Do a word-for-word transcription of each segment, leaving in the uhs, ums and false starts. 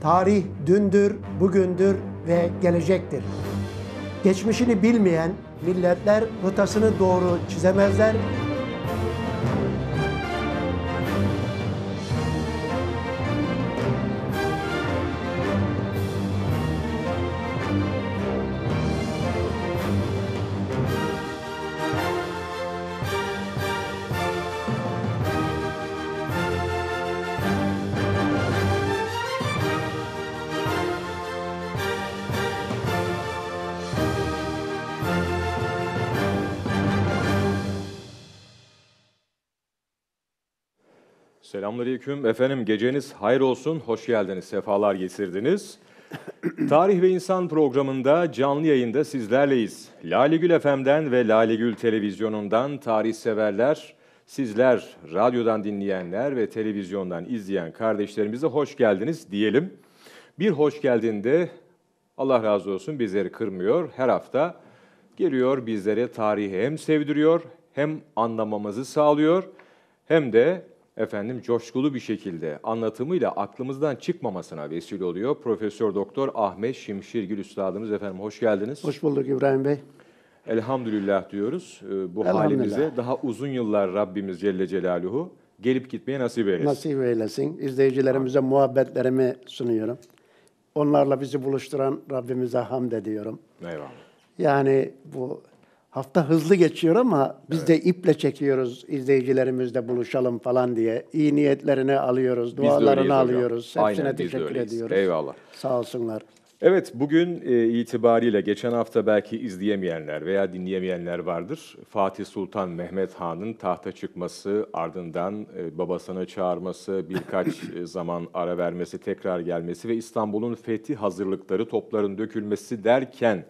Tarih dündür, bugündür ve gelecektir. Geçmişini bilmeyen milletler rotasını doğru çizemezler. Selamünaleyküm efendim, geceniz hayır olsun, hoş geldiniz, sefalar getirdiniz. Tarih ve İnsan programında canlı yayında sizlerleyiz. Lalegül F M'den ve Lalegül Televizyonu'ndan tarihseverler, sizler radyodan dinleyenler ve televizyondan izleyen kardeşlerimize hoş geldiniz diyelim. Bir hoş geldiğinde Allah razı olsun bizleri kırmıyor, her hafta geliyor bizlere tarihi hem sevdiriyor, hem anlamamızı sağlıyor, hem de efendim coşkulu bir şekilde anlatımıyla aklımızdan çıkmamasına vesile oluyor. Profesör Doktor Ahmet Şimşirgil Üstadımız, efendim hoş geldiniz. Hoş bulduk İbrahim Bey. Elhamdülillah diyoruz bu halimize. Daha uzun yıllar Rabbimiz Celle Celaluhu gelip gitmeye nasip eylesin. Nasip eylesin. İzleyicilerimize Amin. Muhabbetlerimi sunuyorum. Onlarla bizi buluşturan Rabbimize hamd ediyorum. Eyvallah. Yani bu... Hafta hızlı geçiyor ama biz evet. de iple çekiyoruz, izleyicilerimizle buluşalım falan diye. İyi niyetlerini alıyoruz, dualarını alıyoruz. Hocam. Hepsine Aynen, teşekkür ediyoruz. Eyvallah. Sağ olsunlar. Evet, bugün itibariyle geçen hafta belki izleyemeyenler veya dinleyemeyenler vardır. Fatih Sultan Mehmet Han'ın tahta çıkması, ardından babasını çağırması, birkaç zaman ara vermesi, tekrar gelmesi ve İstanbul'un fethi hazırlıkları, topların dökülmesi derken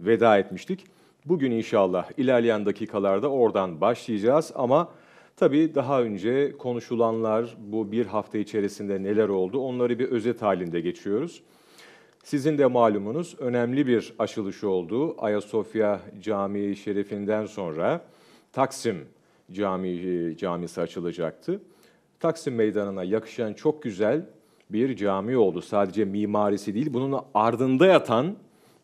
veda etmiştik. Bugün inşallah ilerleyen dakikalarda oradan başlayacağız ama tabii daha önce konuşulanlar, bu bir hafta içerisinde neler oldu, onları bir özet halinde geçiyoruz. Sizin de malumunuz önemli bir açılış oldu. Ayasofya Camii Şerifinden sonra Taksim Camii camisi açılacaktı. Taksim Meydanı'na yakışan çok güzel bir cami oldu. Sadece mimarisi değil, bunun ardında yatan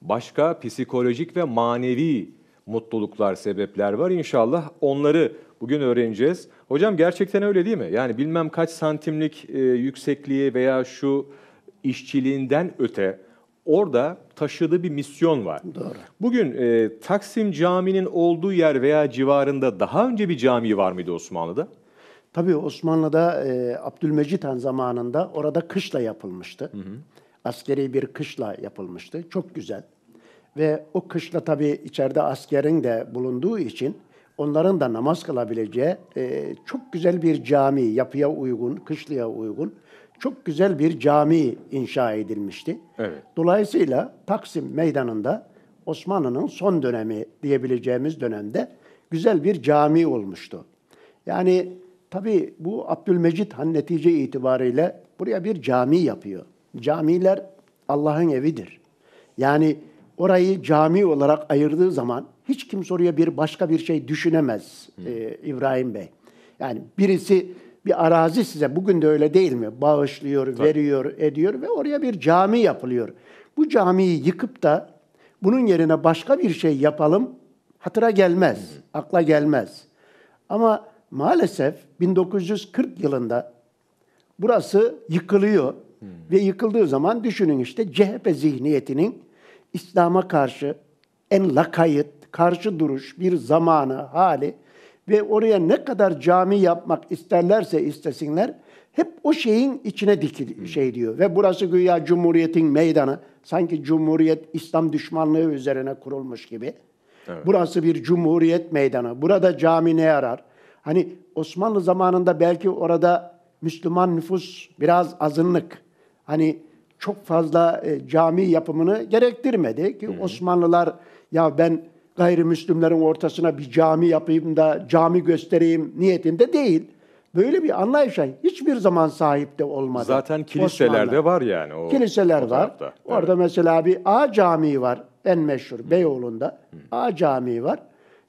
başka psikolojik ve manevi mutluluklar, sebepler var. İnşallah onları bugün öğreneceğiz. Hocam gerçekten öyle değil mi? Yani bilmem kaç santimlik e, yüksekliği veya şu işçiliğinden öte orada taşıdığı bir misyon var. Doğru. Bugün e, Taksim Camii'nin olduğu yer veya civarında daha önce bir cami var mıydı Osmanlı'da? Tabii Osmanlı'da e, Abdülmecit Han zamanında orada kışla yapılmıştı. Hı hı. Askeri bir kışla yapılmıştı. Çok güzel. Ve o kışla tabii içeride askerin de bulunduğu için onların da namaz kılabileceği e, çok güzel bir cami, yapıya uygun, kışlaya uygun çok güzel bir cami inşa edilmişti. Evet. Dolayısıyla Taksim Meydanı'nda Osmanlı'nın son dönemi diyebileceğimiz dönemde güzel bir cami olmuştu. Yani tabii bu Abdülmecit Han netice itibariyle buraya bir cami yapıyor. Camiler Allah'ın evidir. Yani orayı cami olarak ayırdığı zaman hiç kimse oraya bir başka bir şey düşünemez e, İbrahim Bey. Yani birisi bir arazi size, bugün de öyle değil mi? Bağışlıyor, Tabii. veriyor, ediyor ve oraya bir cami yapılıyor. Bu camiyi yıkıp da bunun yerine başka bir şey yapalım hatıra gelmez, Hı. akla gelmez. Ama maalesef bin dokuz yüz kırk yılında burası yıkılıyor. Ve yıkıldığı zaman düşünün işte C H P zihniyetinin İslam'a karşı en lakayt, karşı duruş bir zamanı, hali ve oraya ne kadar cami yapmak isterlerse istesinler hep o şeyin içine dikil şey diyor. Ve burası güya Cumhuriyet'in meydanı, sanki Cumhuriyet İslam düşmanlığı üzerine kurulmuş gibi. Evet. Burası bir Cumhuriyet meydanı, burada cami ne yarar? Hani Osmanlı zamanında belki orada Müslüman nüfus biraz azınlık. Hani çok fazla e, cami yapımını gerektirmedi ki Hı-hı. Osmanlılar ya ben gayrimüslimlerin ortasına bir cami yapayım da cami göstereyim niyetinde değil. Böyle bir anlayışa hiçbir zaman sahip de olmadı. Zaten kiliselerde Osmanlı. Var yani. O, Kiliseler o var. Evet. Orada mesela bir Ağa Camii var en meşhur Hı-hı. Beyoğlu'nda. Hı-hı. Ağa Camii var.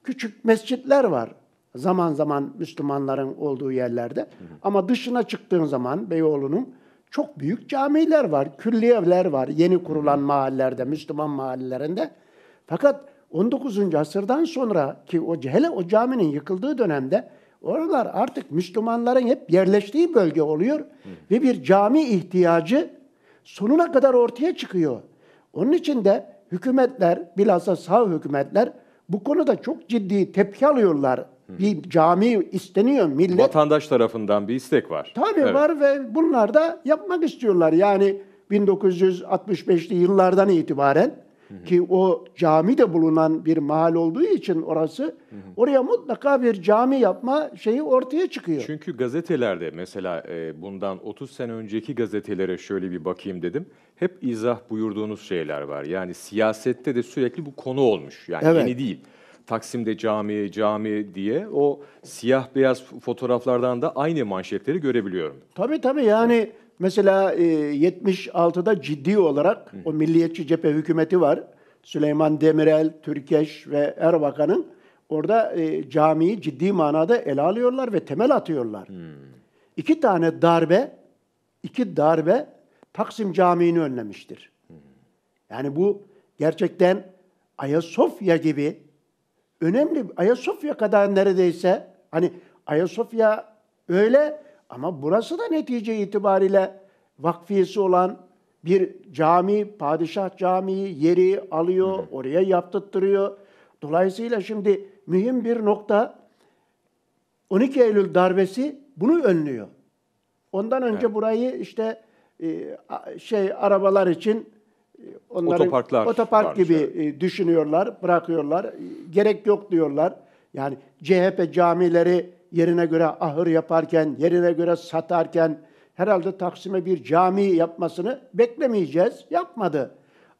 Küçük mescitler var. Zaman zaman Müslümanların olduğu yerlerde. Hı-hı. Ama dışına çıktığın zaman Beyoğlu'nun çok büyük camiler var, külliyevler var yeni kurulan mahallelerde, Müslüman mahallelerinde. Fakat on dokuzuncu asırdan sonra ki o, hele o caminin yıkıldığı dönemde oralar artık Müslümanların hep yerleştiği bölge oluyor. Hı. Ve bir cami ihtiyacı sonuna kadar ortaya çıkıyor. Onun için de hükümetler, bilhassa sağ hükümetler bu konuda çok ciddi tepki alıyorlar. Hı. Bir cami isteniyor millet. Vatandaş tarafından bir istek var. Tabii evet. Var ve bunlar da yapmak istiyorlar. Yani bin dokuz yüz altmış beşli yıllardan itibaren hı hı. ki o cami de bulunan bir mahal olduğu için orası, hı hı. oraya mutlaka bir cami yapma şeyi ortaya çıkıyor. Çünkü gazetelerde mesela bundan otuz sene önceki gazetelere şöyle bir bakayım dedim. Hep izah buyurduğunuz şeyler var. Yani siyasette de sürekli bu konu olmuş. Yani evet. Yeni değil. Taksim'de cami, cami diye o siyah beyaz fotoğraflardan da aynı manşetleri görebiliyorum. Tabii tabii yani evet. Mesela e, yetmiş altıda ciddi olarak hı. o milliyetçi cephe hükümeti var. Süleyman Demirel, Türkeş ve Erbakan'ın orada e, camiyi ciddi manada ele alıyorlar ve temel atıyorlar. Hı. İki tane darbe, iki darbe Taksim Camii'ni önlemiştir. Hı. Yani bu gerçekten Ayasofya gibi önemli, Ayasofya kadar neredeyse, hani Ayasofya öyle... Ama burası da netice itibariyle vakfiyesi olan bir cami, padişah camii yeri alıyor, hı-hı. oraya yaptırtırıyor. Dolayısıyla şimdi mühim bir nokta on iki Eylül darbesi bunu önlüyor. Ondan önce evet. burayı işte şey arabalar için onların otopark gibi evet. düşünüyorlar, bırakıyorlar. Gerek yok diyorlar. Yani C H P camileri yerine göre ahır yaparken, yerine göre satarken herhalde Taksim'e bir cami yapmasını beklemeyeceğiz. Yapmadı.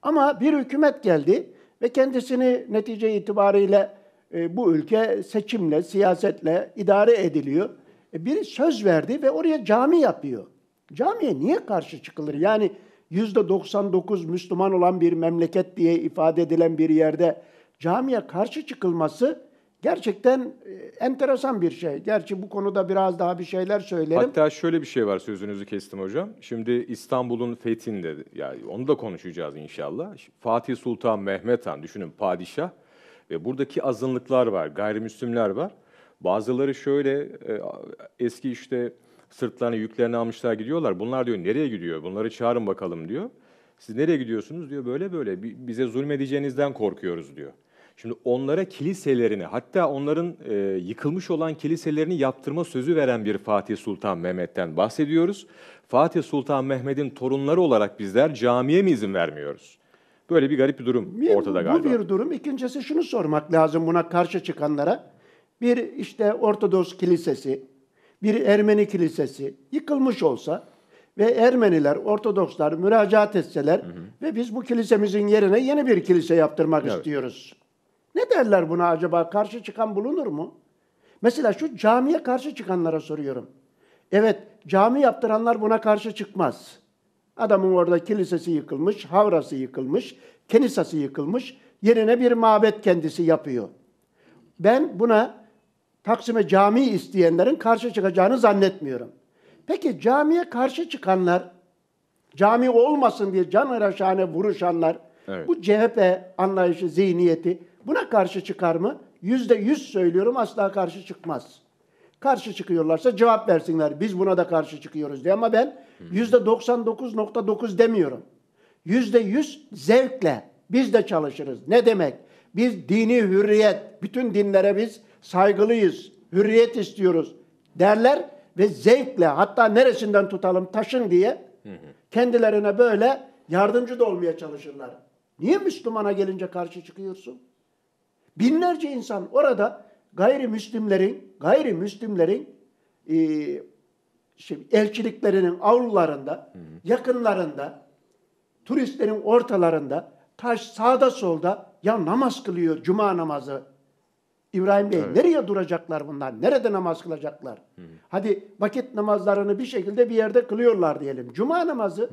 Ama bir hükümet geldi ve kendisini netice itibariyle e, bu ülke seçimle, siyasetle idare ediliyor. E, biri söz verdi ve oraya cami yapıyor. Camiye niye karşı çıkılır? Yani yüzde doksan dokuz Müslüman olan bir memleket diye ifade edilen bir yerde camiye karşı çıkılması... Gerçekten enteresan bir şey. Gerçi bu konuda biraz daha bir şeyler söylerim. Hatta şöyle bir şey var, sözünüzü kestim hocam. Şimdi İstanbul'un fethinde, yani onu da konuşacağız inşallah. Fatih Sultan Mehmet Han, düşünün padişah. Ve buradaki azınlıklar var, gayrimüslimler var. Bazıları şöyle eski işte sırtlarına yüklerini almışlar gidiyorlar. Bunlar diyor nereye gidiyor? Bunları çağırın bakalım diyor. Siz nereye gidiyorsunuz diyor böyle böyle. Bize zulmedeceğinizden korkuyoruz diyor. Şimdi onlara kiliselerini, hatta onların e, yıkılmış olan kiliselerini yaptırma sözü veren bir Fatih Sultan Mehmet'ten bahsediyoruz. Fatih Sultan Mehmet'in torunları olarak bizler camiye mi izin vermiyoruz? Böyle bir garip bir durum bir, ortada bu galiba. Bu bir durum. İkincisi şunu sormak lazım buna karşı çıkanlara. Bir işte Ortodoks kilisesi, bir Ermeni kilisesi yıkılmış olsa ve Ermeniler, Ortodokslar müracaat etseler hı hı. ve biz bu kilisemizin yerine yeni bir kilise yaptırmak evet. istiyoruz. Ne derler buna acaba? Karşı çıkan bulunur mu? Mesela şu camiye karşı çıkanlara soruyorum. Evet, cami yaptıranlar buna karşı çıkmaz. Adamın orada kilisesi yıkılmış, havrası yıkılmış, kenisası yıkılmış. Yerine bir mabet kendisi yapıyor. Ben buna Taksim'e cami isteyenlerin karşı çıkacağını zannetmiyorum. Peki camiye karşı çıkanlar, cami olmasın diye canhıraşhane vuruşanlar, evet. bu C H P anlayışı, zihniyeti, buna karşı çıkar mı? Yüzde yüz söylüyorum asla karşı çıkmaz. Karşı çıkıyorlarsa cevap versinler. Biz buna da karşı çıkıyoruz diye. Ama ben yüzde doksan dokuz nokta dokuz demiyorum. Yüzde yüz zevkle biz de çalışırız. Ne demek? Biz dini hürriyet, bütün dinlere biz saygılıyız, hürriyet istiyoruz derler ve zevkle hatta neresinden tutalım taşın diye kendilerine böyle yardımcı da olmaya çalışırlar. Niye Müslümana gelince karşı çıkıyorsun? Binlerce insan orada gayrimüslimlerin, gayrimüslimlerin e, şimdi elçiliklerinin avlularında, hı hı. yakınlarında, turistlerin ortalarında, taş sağda solda ya namaz kılıyor cuma namazı. İbrahim Bey evet. nereye duracaklar bunlar? Nerede namaz kılacaklar? Hı hı. Hadi vakit namazlarını bir şekilde bir yerde kılıyorlar diyelim. Cuma namazı hı hı.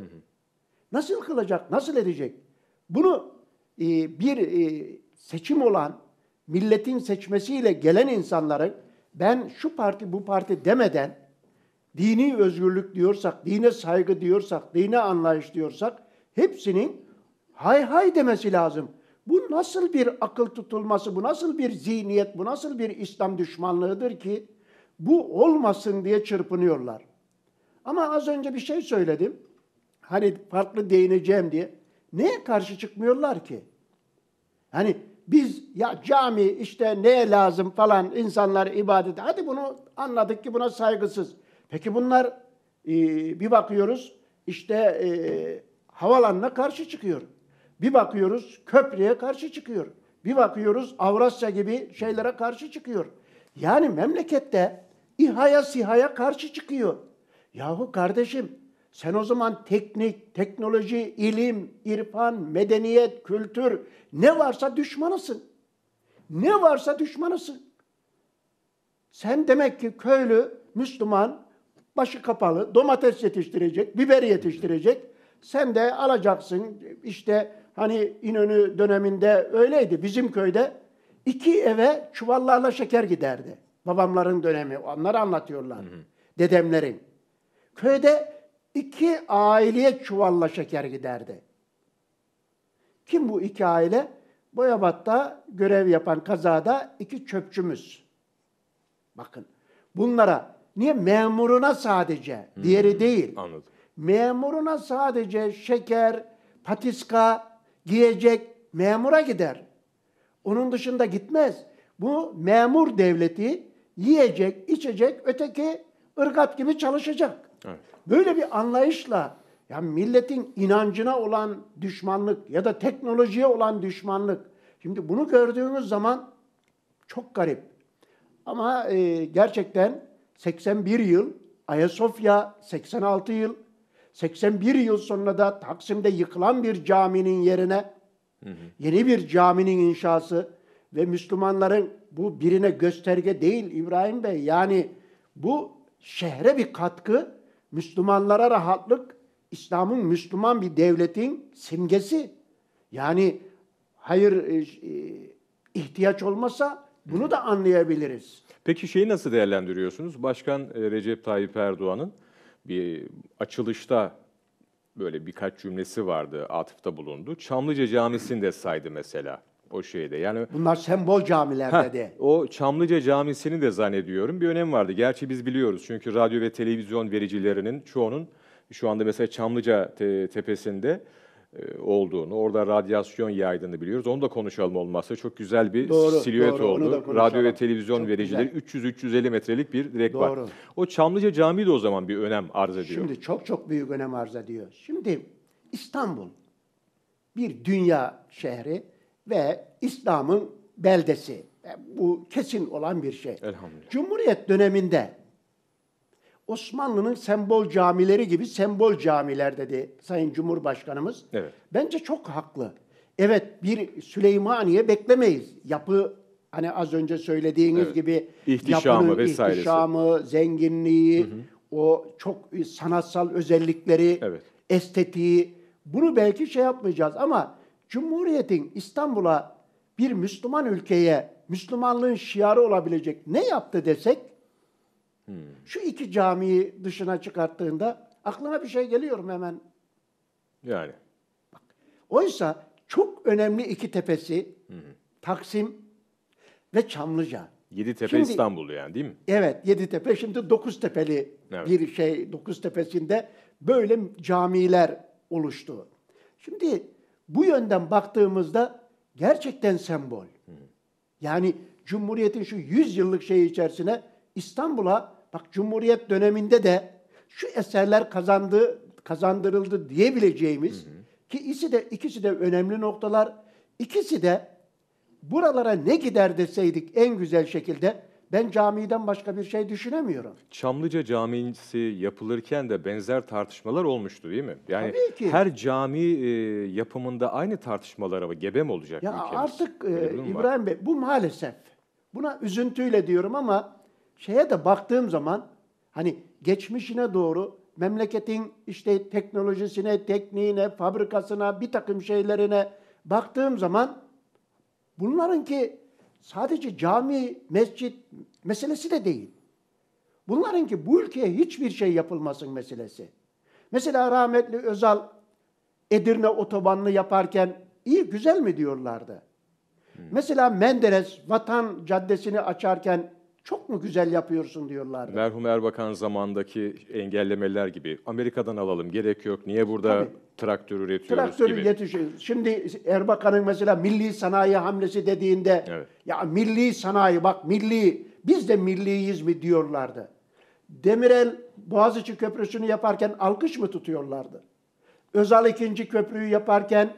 nasıl kılacak, nasıl edecek? Bunu e, bir... E, seçim olan, milletin seçmesiyle gelen insanların ben şu parti bu parti demeden dini özgürlük diyorsak, dine saygı diyorsak, dine anlayış diyorsak hepsinin hay hay demesi lazım. Bu nasıl bir akıl tutulması, bu nasıl bir zihniyet, bu nasıl bir İslam düşmanlığıdır ki bu olmasın diye çırpınıyorlar. Ama az önce bir şey söyledim. Hani farklı değineceğim diye. Neye karşı çıkmıyorlar ki? Hani biz ya cami işte neye lazım falan, insanlar ibadet. Hadi bunu anladık ki buna saygısız. Peki bunlar e, bir bakıyoruz işte e, havalanına karşı çıkıyor. Bir bakıyoruz köprüye karşı çıkıyor. Bir bakıyoruz Avrasya gibi şeylere karşı çıkıyor. Yani memlekette İHA'ya SİHA'ya karşı çıkıyor. Yahu kardeşim sen o zaman teknik, teknoloji, ilim, irfan, medeniyet, kültür ne varsa düşmanısın. Ne varsa düşmanısın. Sen demek ki köylü, Müslüman, başı kapalı domates yetiştirecek, biber yetiştirecek. Sen de alacaksın işte hani İnönü döneminde öyleydi bizim köyde. İki eve çuvallarla şeker giderdi. Babamların dönemi. Onları anlatıyorlar. Hı hı. Dedemlerin. Köyde iki aileye çuvalla şeker giderdi. Kim bu iki aile? Boyabat'ta görev yapan kazada iki çöpçümüz. Bakın. Bunlara niye? Memuruna sadece. Hı. Diğeri değil. Anladım. Memuruna sadece şeker, patiska, giyecek memura gider. Onun dışında gitmez. Bu memur devleti yiyecek, içecek, öteki ırgat gibi çalışacak. Evet. Böyle bir anlayışla yani milletin inancına olan düşmanlık ya da teknolojiye olan düşmanlık. Şimdi bunu gördüğünüz zaman çok garip. Ama e, gerçekten seksen bir yıl, Ayasofya seksen altı yıl, seksen bir yıl sonra da Taksim'de yıkılan bir caminin yerine hı hı. yeni bir caminin inşası ve Müslümanların bu birine gösterge değil İbrahim Bey. Yani bu şehre bir katkı, Müslümanlara rahatlık, İslam'ın Müslüman bir devletin simgesi. Yani hayır e, ihtiyaç olmasa bunu da anlayabiliriz. Peki şeyi nasıl değerlendiriyorsunuz? Başkan Recep Tayyip Erdoğan'ın bir açılışta böyle birkaç cümlesi vardı, atıfta bulundu. Çamlıca Camisi'ni de saydı mesela o şeyde. Yani bunlar sembol camilerde heh, de. O Çamlıca Camisi'ni de zannediyorum bir önemi vardı. Gerçi biz biliyoruz çünkü radyo ve televizyon vericilerinin çoğunun şu anda mesela Çamlıca te tepesinde e, olduğunu, orada radyasyon yaydığını biliyoruz. Onu da konuşalım olmazsa çok güzel bir doğru, silüet doğru, oldu. Radyo ve televizyon çok vericileri üç yüz üç yüz elli metrelik bir direk doğru. var. O Çamlıca Camii de o zaman bir önem arz ediyor. Şimdi çok çok büyük önem arz ediyor. Şimdi İstanbul bir dünya şehri ve İslam'ın beldesi. Bu kesin olan bir şey. Elhamdülillah. Cumhuriyet döneminde Osmanlı'nın sembol camileri gibi sembol camiler dedi Sayın Cumhurbaşkanımız. Evet. Bence çok haklı. Evet, bir Süleymaniye beklemeyiz. Yapı, hani az önce söylediğiniz evet. gibi ihtişamı, vesairesi. ihtişamı, zenginliği, hı hı. o çok sanatsal özellikleri, evet. estetiği, bunu belki şey yapmayacağız ama Cumhuriyet'in İstanbul'a, bir Müslüman ülkeye, Müslümanlığın şiarı olabilecek ne yaptı desek, hmm. şu iki camiyi dışına çıkarttığında aklıma bir şey geliyor hemen. Yani. Bak, oysa çok önemli iki tepesi, hmm. Taksim ve Çamlıca. Yeditepe şimdi, İstanbul yani değil mi? Evet, Yeditepe. Şimdi Dokuztepe'li evet. bir şey, Dokuztepe'sinde böyle camiler oluştu. Şimdi bu yönden baktığımızda gerçekten sembol. Yani Cumhuriyet'in şu yüz yıllık şeyi içerisine İstanbul'a, bak Cumhuriyet döneminde de şu eserler kazandı, kazandırıldı diyebileceğimiz hı hı. ki ikisi de, ikisi de önemli noktalar. İkisi de buralara ne gider deseydik en güzel şekilde ben camiden başka bir şey düşünemiyorum. Çamlıca Camisi yapılırken de benzer tartışmalar olmuştu değil mi? Yani tabii ki. Her cami e, yapımında aynı tartışmalara gebe mi olacak ya ülkemiz? Artık e, İbrahim var. Bey bu maalesef. Buna üzüntüyle diyorum ama şeye de baktığım zaman hani geçmişine doğru memleketin işte teknolojisine, tekniğine, fabrikasına, bir takım şeylerine baktığım zaman bunlarınki sadece cami, mescit meselesi de değil. Bunlarınki bu ülkeye hiçbir şey yapılmasın meselesi. Mesela rahmetli Özal Edirne otobanını yaparken iyi güzel mi diyorlardı? Hmm. Mesela Menderes Vatan Caddesi'ni açarken çok mu güzel yapıyorsun diyorlardı. Merhum Erbakan zamandaki engellemeler gibi. Amerika'dan alalım, gerek yok. Niye burada Tabii, traktör üretiyoruz traktör gibi. Yetişiyor. Şimdi Erbakan'ın mesela milli sanayi hamlesi dediğinde evet. ya milli sanayi bak milli, biz de milliyiz mi diyorlardı. Demirel Boğaziçi Köprüsü'nü yaparken alkış mı tutuyorlardı? Özal ikinci köprüyü yaparken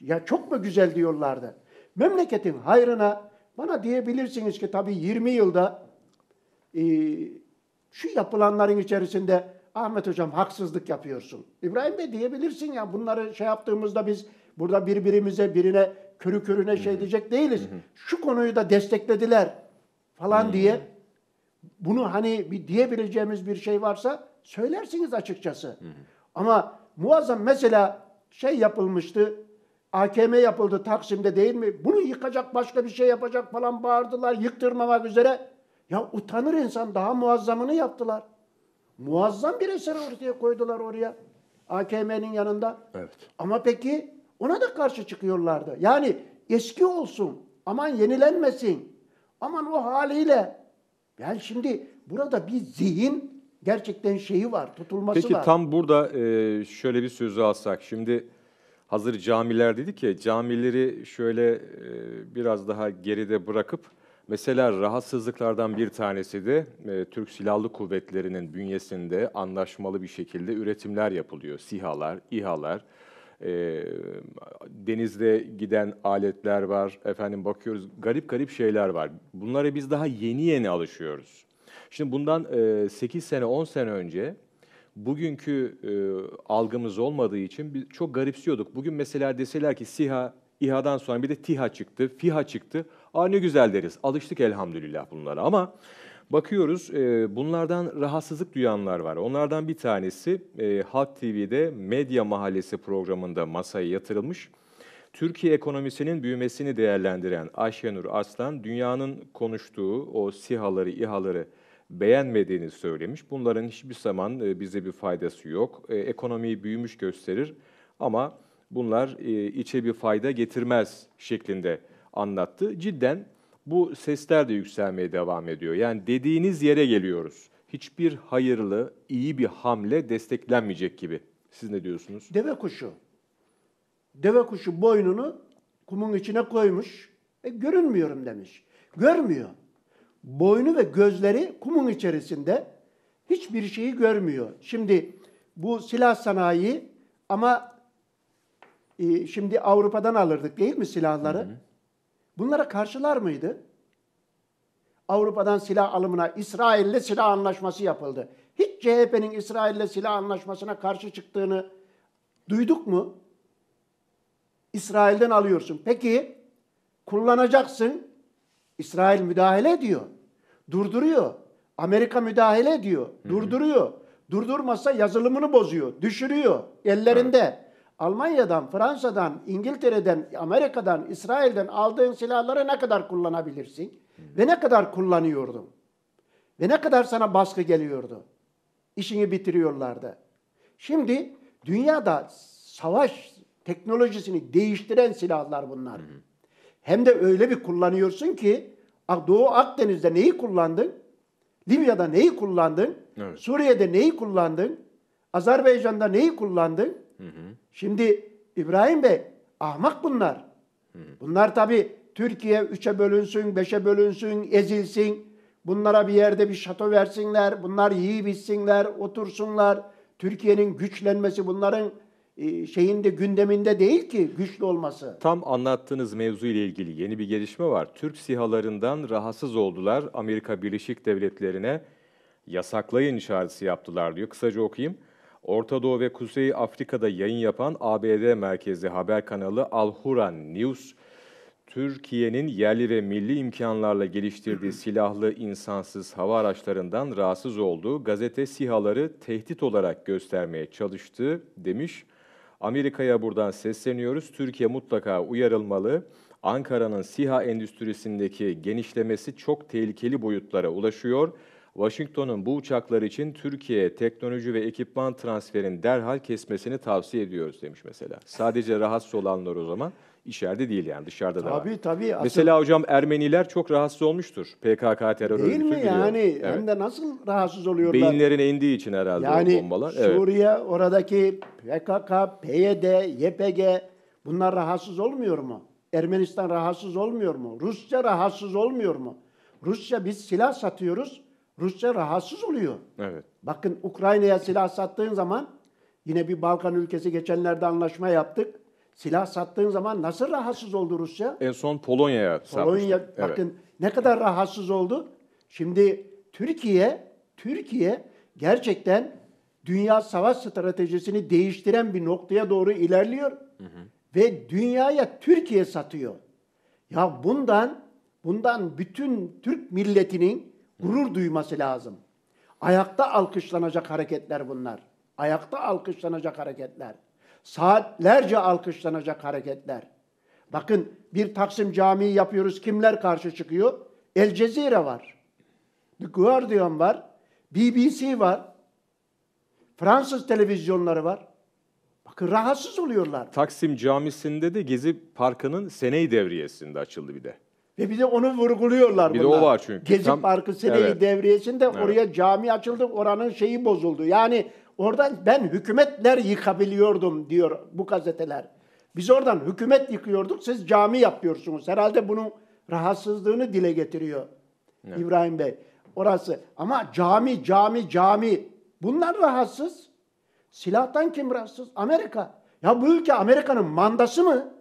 ya çok mu güzel diyorlardı. Memleketin hayrına bana diyebilirsiniz ki tabii yirmi yılda e, şu yapılanların içerisinde Ahmet Hocam haksızlık yapıyorsun. İbrahim Bey diyebilirsin ya, bunları şey yaptığımızda biz burada birbirimize birine körü körüne şey diyecek değiliz. Şu konuyu da desteklediler falan diye bunu hani bir diyebileceğimiz bir şey varsa söylersiniz açıkçası. Ama muazzam mesela şey yapılmıştı. A K M yapıldı Taksim'de değil mi? Bunu yıkacak, başka bir şey yapacak falan bağırdılar, yıktırmamak üzere. Ya utanır insan, daha muazzamını yaptılar. Muazzam bir eser ortaya koydular oraya. A K M'nin yanında. Evet. Ama peki ona da karşı çıkıyorlardı. Yani eski olsun, aman yenilenmesin, aman o haliyle. Yani şimdi burada bir zihin gerçekten şeyi var, tutulması peki, var. Peki tam burada şöyle bir sözü alsak. Şimdi... Hazır camiler dedik ya, camileri şöyle biraz daha geride bırakıp mesela rahatsızlıklardan bir tanesi de Türk Silahlı Kuvvetleri'nin bünyesinde anlaşmalı bir şekilde üretimler yapılıyor. SİHA'lar, İHA'lar, denizde giden aletler var. Efendim bakıyoruz garip garip şeyler var. Bunlara biz daha yeni yeni alışıyoruz. Şimdi bundan sekiz sene on sene önce bugünkü e, algımız olmadığı için biz çok garipsiyorduk. Bugün mesela deseler ki SİHA, İHA'dan sonra bir de TİHA çıktı, FİHA çıktı. Aa ne güzel deriz. Alıştık elhamdülillah bunlara. Ama bakıyoruz e, bunlardan rahatsızlık duyanlar var. Onlardan bir tanesi e, Halk T V'de Medya Mahallesi programında masaya yatırılmış. Türkiye ekonomisinin büyümesini değerlendiren Ayşenur Arslan, dünyanın konuştuğu o SİHA'ları, İHA'ları beğenmediğini söylemiş. Bunların hiçbir zaman bize bir faydası yok. Ekonomiyi büyümüş gösterir ama bunlar içe bir fayda getirmez şeklinde anlattı. Cidden bu sesler de yükselmeye devam ediyor. Yani dediğiniz yere geliyoruz. Hiçbir hayırlı, iyi bir hamle desteklenmeyecek gibi. Siz ne diyorsunuz? Deve kuşu. Deve kuşu boynunu kumun içine koymuş. E, görünmüyorum demiş. Görmüyor. Boynu ve gözleri kumun içerisinde, hiçbir şeyi görmüyor. Şimdi bu silah sanayi ama e, şimdi Avrupa'dan alırdık değil mi silahları? Hı hı. Bunlara karşılar mıydı? Avrupa'dan silah alımına, İsrail'le silah anlaşması yapıldı. Hiç C H P'nin İsrail'le silah anlaşmasına karşı çıktığını duyduk mu? İsrail'den alıyorsun. Peki kullanacaksın. İsrail müdahale ediyor. Durduruyor. Amerika müdahale ediyor. Durduruyor. Durdurmazsa yazılımını bozuyor. Düşürüyor. Ellerinde. Evet. Almanya'dan, Fransa'dan, İngiltere'den, Amerika'dan, İsrail'den aldığın silahları ne kadar kullanabilirsin? Ve ne kadar kullanıyordun? Ve ne kadar sana baskı geliyordu? İşini bitiriyorlardı. Şimdi dünyada savaş teknolojisini değiştiren silahlar bunlar. Hem de öyle bir kullanıyorsun ki Doğu Akdeniz'de neyi kullandın? Libya'da neyi kullandın? Evet. Suriye'de neyi kullandın? Azerbaycan'da neyi kullandın? Hı hı. Şimdi İbrahim Bey, ahmak bunlar. Hı. Bunlar tabii Türkiye üçe bölünsün, beşe bölünsün, ezilsin. Bunlara bir yerde bir şato versinler. Bunlar yiyip içsinler, otursunlar. Türkiye'nin güçlenmesi bunların şeyinde, gündeminde değil ki güçlü olması. Tam anlattığınız mevzu ile ilgili yeni bir gelişme var. Türk SİHA'larından rahatsız oldular. Amerika Birleşik Devletleri'ne yasaklayın çağrısı yaptılar diyor. Kısaca okuyayım. Orta Doğu ve Kuzey Afrika'da yayın yapan A B D merkezli haber kanalı Al-Hurra News, Türkiye'nin yerli ve milli imkanlarla geliştirdiği silahlı insansız hava araçlarından rahatsız olduğu, gazete SİHA'ları tehdit olarak göstermeye çalıştı demiş. Amerika'ya buradan sesleniyoruz. Türkiye mutlaka uyarılmalı. Ankara'nın SİHA endüstrisindeki genişlemesi çok tehlikeli boyutlara ulaşıyor. Washington'un bu uçaklar için Türkiye'ye teknoloji ve ekipman transferini derhal kesmesini tavsiye ediyoruz demiş mesela. Sadece rahatsız olanlar o zaman içeride değil yani dışarıda tabii, da var. Tabii tabii. Mesela hocam Ermeniler çok rahatsız olmuştur. P K K terör örgütü biliyor. Değil mi yani? Evet. Hem de nasıl rahatsız oluyorlar? Beyinlerine indiği için herhalde yani, o bombalar. Yani Suriye evet. Oradaki P K K, P Y D, Y P G bunlar rahatsız olmuyor mu? Ermenistan rahatsız olmuyor mu? Rusya rahatsız olmuyor mu? Rusya biz silah satıyoruz. Rusya rahatsız oluyor. Evet. Bakın Ukrayna'ya silah sattığın zaman yine bir Balkan ülkesi geçenlerde anlaşma yaptık. Silah sattığın zaman nasıl rahatsız oldu Rusya? En son Polonya'ya satmıştı. Polonya, bakın evet. Ne kadar rahatsız oldu. Şimdi Türkiye, Türkiye gerçekten dünya savaş stratejisini değiştiren bir noktaya doğru ilerliyor. Hı hı. Ve dünyaya Türkiye satıyor. Ya bundan, bundan bütün Türk milletinin gurur duyması lazım. Ayakta alkışlanacak hareketler bunlar. Ayakta alkışlanacak hareketler. Saatlerce alkışlanacak hareketler. Bakın bir Taksim Camii yapıyoruz. Kimler karşı çıkıyor? El Cezire var. The Guardian var. B B C var. Fransız televizyonları var. Bakın rahatsız oluyorlar. Taksim Camisi'nde de Gezi Parkı'nın seneyi devriyesinde açıldı bir de. Ve bir de onu vurguluyorlar. Bir bunlar. de o var çünkü. Gezi Tam, Parkı seneyi evet. devriyesinde evet. oraya cami açıldı. Oranın şeyi bozuldu. Yani... Oradan ben hükümetler yıkabiliyordum diyor bu gazeteler. Biz oradan hükümet yıkıyorduk, siz cami yapıyorsunuz. Herhalde bunun rahatsızlığını dile getiriyor evet. İbrahim Bey. Orası ama cami, cami, cami. Bunlar rahatsız. Silahtan kim rahatsız? Amerika. Ya bu ülke Amerika'nın mandası mı?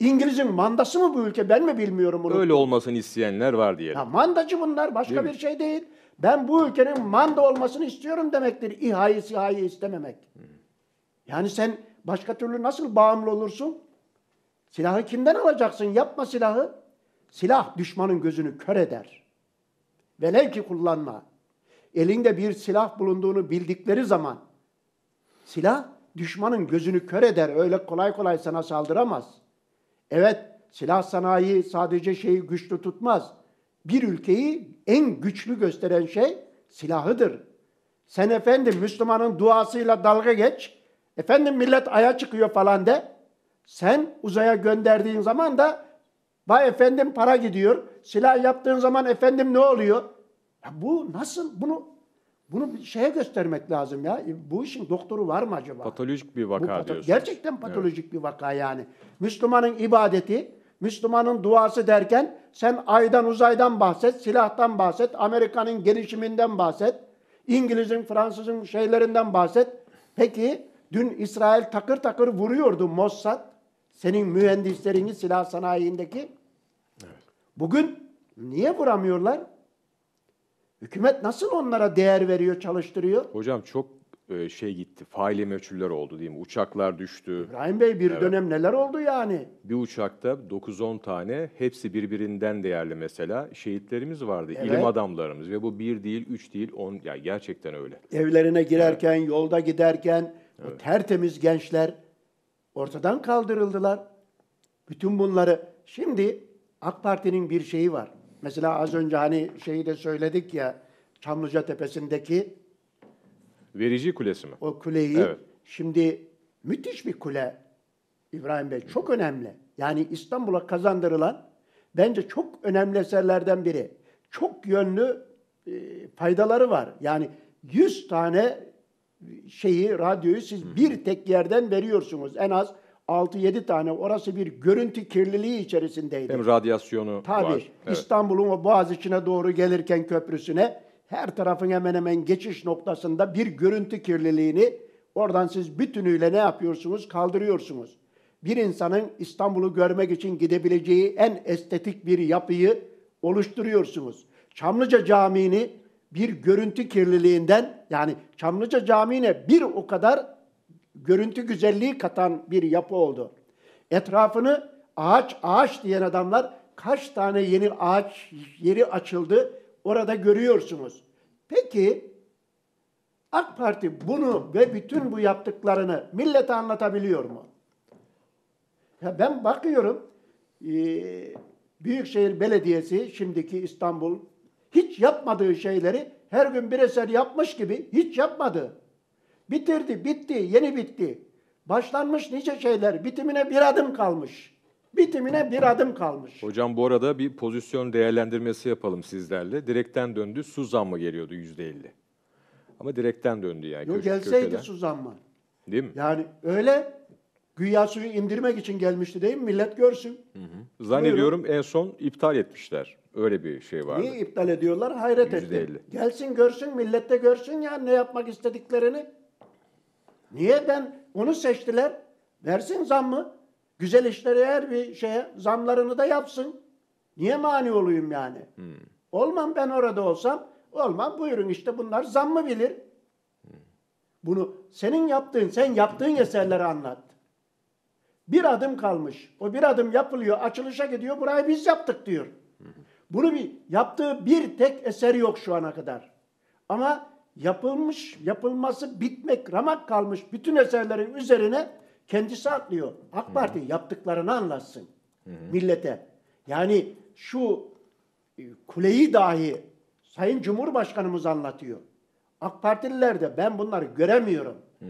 İngiliz'in mandası mı bu ülke? Ben mi bilmiyorum bunu. Öyle olmasını isteyenler var diyelim. Ya mandacı bunlar, başka değil bir mi? şey değil. Ben bu ülkenin manda olmasını istiyorum demektir. İHA'yı, SİHA'yı istememek. Yani sen başka türlü nasıl bağımlı olursun? Silahı kimden alacaksın? Yapma silahı. Silah düşmanın gözünü kör eder. Velev ki kullanma. Elinde bir silah bulunduğunu bildikleri zaman silah düşmanın gözünü kör eder. Öyle kolay kolay sana saldıramaz. Evet, silah sanayi sadece şeyi güçlü tutmaz. Bir ülkeyi en güçlü gösteren şey silahıdır. Sen efendim Müslümanın duasıyla dalga geç, efendim millet aya çıkıyor falan de, sen uzaya gönderdiğin zaman da vay efendim para gidiyor, silah yaptığın zaman efendim ne oluyor? Ya bu nasıl? Bunu bunu bir şeye göstermek lazım ya. Bu işin doktoru var mı acaba? Patolojik bir vaka pato diyorsunuz. Gerçekten patolojik evet. bir vaka yani. Müslümanın ibadeti, Müslümanın duası derken sen aydan uzaydan bahset, silahtan bahset, Amerika'nın gelişiminden bahset, İngiliz'in, Fransız'ın şeylerinden bahset. Peki dün İsrail takır takır vuruyordu Mossad, senin mühendislerini silah sanayindeki. Evet. Bugün niye vuramıyorlar? Hükümet nasıl onlara değer veriyor, çalıştırıyor? Hocam çok şey gitti, faili meçhuller oldu değil mi? Uçaklar düştü. İbrahim Bey bir evet. dönem neler oldu yani? Bir uçakta dokuz on tane, hepsi birbirinden değerli mesela şehitlerimiz vardı. Evet. İlim adamlarımız ve bu bir değil, üç değil, on. Yani gerçekten öyle. Evlerine girerken, evet. yolda giderken evet. o tertemiz gençler ortadan kaldırıldılar. Bütün bunları. Şimdi AK Parti'nin bir şeyi var. Mesela az önce hani şeyi de söyledik ya, Çamlıca Tepesi'ndeki Verici Kulesi mi? O kuleyi. Evet. Şimdi müthiş bir kule İbrahim Bey. Çok önemli. Yani İstanbul'a kazandırılan bence çok önemli eserlerden biri. Çok yönlü e, faydaları var. Yani yüz tane şeyi, radyoyu siz Hı. bir tek yerden veriyorsunuz. En az altı yedi tane. Orası bir görüntü kirliliği içerisindeydi. Hem radyasyonu Tabii, var. Evet. İstanbul'un o Boğaziçi'ne doğru gelirken köprüsüne her tarafın hemen hemen geçiş noktasında bir görüntü kirliliğini oradan siz bütünüyle ne yapıyorsunuz? Kaldırıyorsunuz. Bir insanın İstanbul'u görmek için gidebileceği en estetik bir yapıyı oluşturuyorsunuz. Çamlıca Camii'ni bir görüntü kirliliğinden, yani Çamlıca Camii'ne bir o kadar görüntü güzelliği katan bir yapı oldu. Etrafını ağaç ağaç diyen adamlar, kaç tane yeni ağaç yeri açıldı, orada görüyorsunuz. Peki AK Parti bunu ve bütün bu yaptıklarını millete anlatabiliyor mu? Ya ben bakıyorum e, Büyükşehir Belediyesi, şimdiki İstanbul hiç yapmadığı şeyleri her gün bir eser yapmış gibi hiç yapmadı. Bitirdi, bitti, yeni bitti. Başlanmış nice şeyler bitimine bir adım kalmış. Bitimine bir adım kalmış. Hocam bu arada bir pozisyon değerlendirmesi yapalım sizlerle. Direkten döndü, su zammı geliyordu yüzde elli. Ama direkten döndü yani. Yok, gelseydi köşeden. Su zammı. Değil mi? Yani öyle güya suyu indirmek için gelmişti değil mi? Millet görsün. Hı hı. Zannediyorum buyurun. En son iptal etmişler. Öyle bir şey vardı. Niye iptal ediyorlar? Hayret ettim. Gelsin görsün, millet de görsün ya ne yapmak istediklerini. Niye ben onu seçtiler? Versin zammı. Güzel işleri her bir şeye zamlarını da yapsın. Niye mani olayım yani? Hmm. Olmam ben orada olsam. Olmam buyurun işte bunlar zammı bilir. Hmm. Bunu senin yaptığın, sen yaptığın eserleri anlat. Bir adım kalmış. O bir adım yapılıyor, açılışa gidiyor. Burayı biz yaptık diyor. Hmm. Bunu bir yaptığı bir tek eser yok şu ana kadar. Ama yapılmış, yapılması bitmek, ramak kalmış bütün eserlerin üzerine kendisi atlıyor. AK Parti Hı-hı. yaptıklarını anlatsın Hı-hı. millete. Yani şu kuleyi dahi Sayın Cumhurbaşkanımız anlatıyor. AK Partililer de ben bunları göremiyorum. Hı-hı.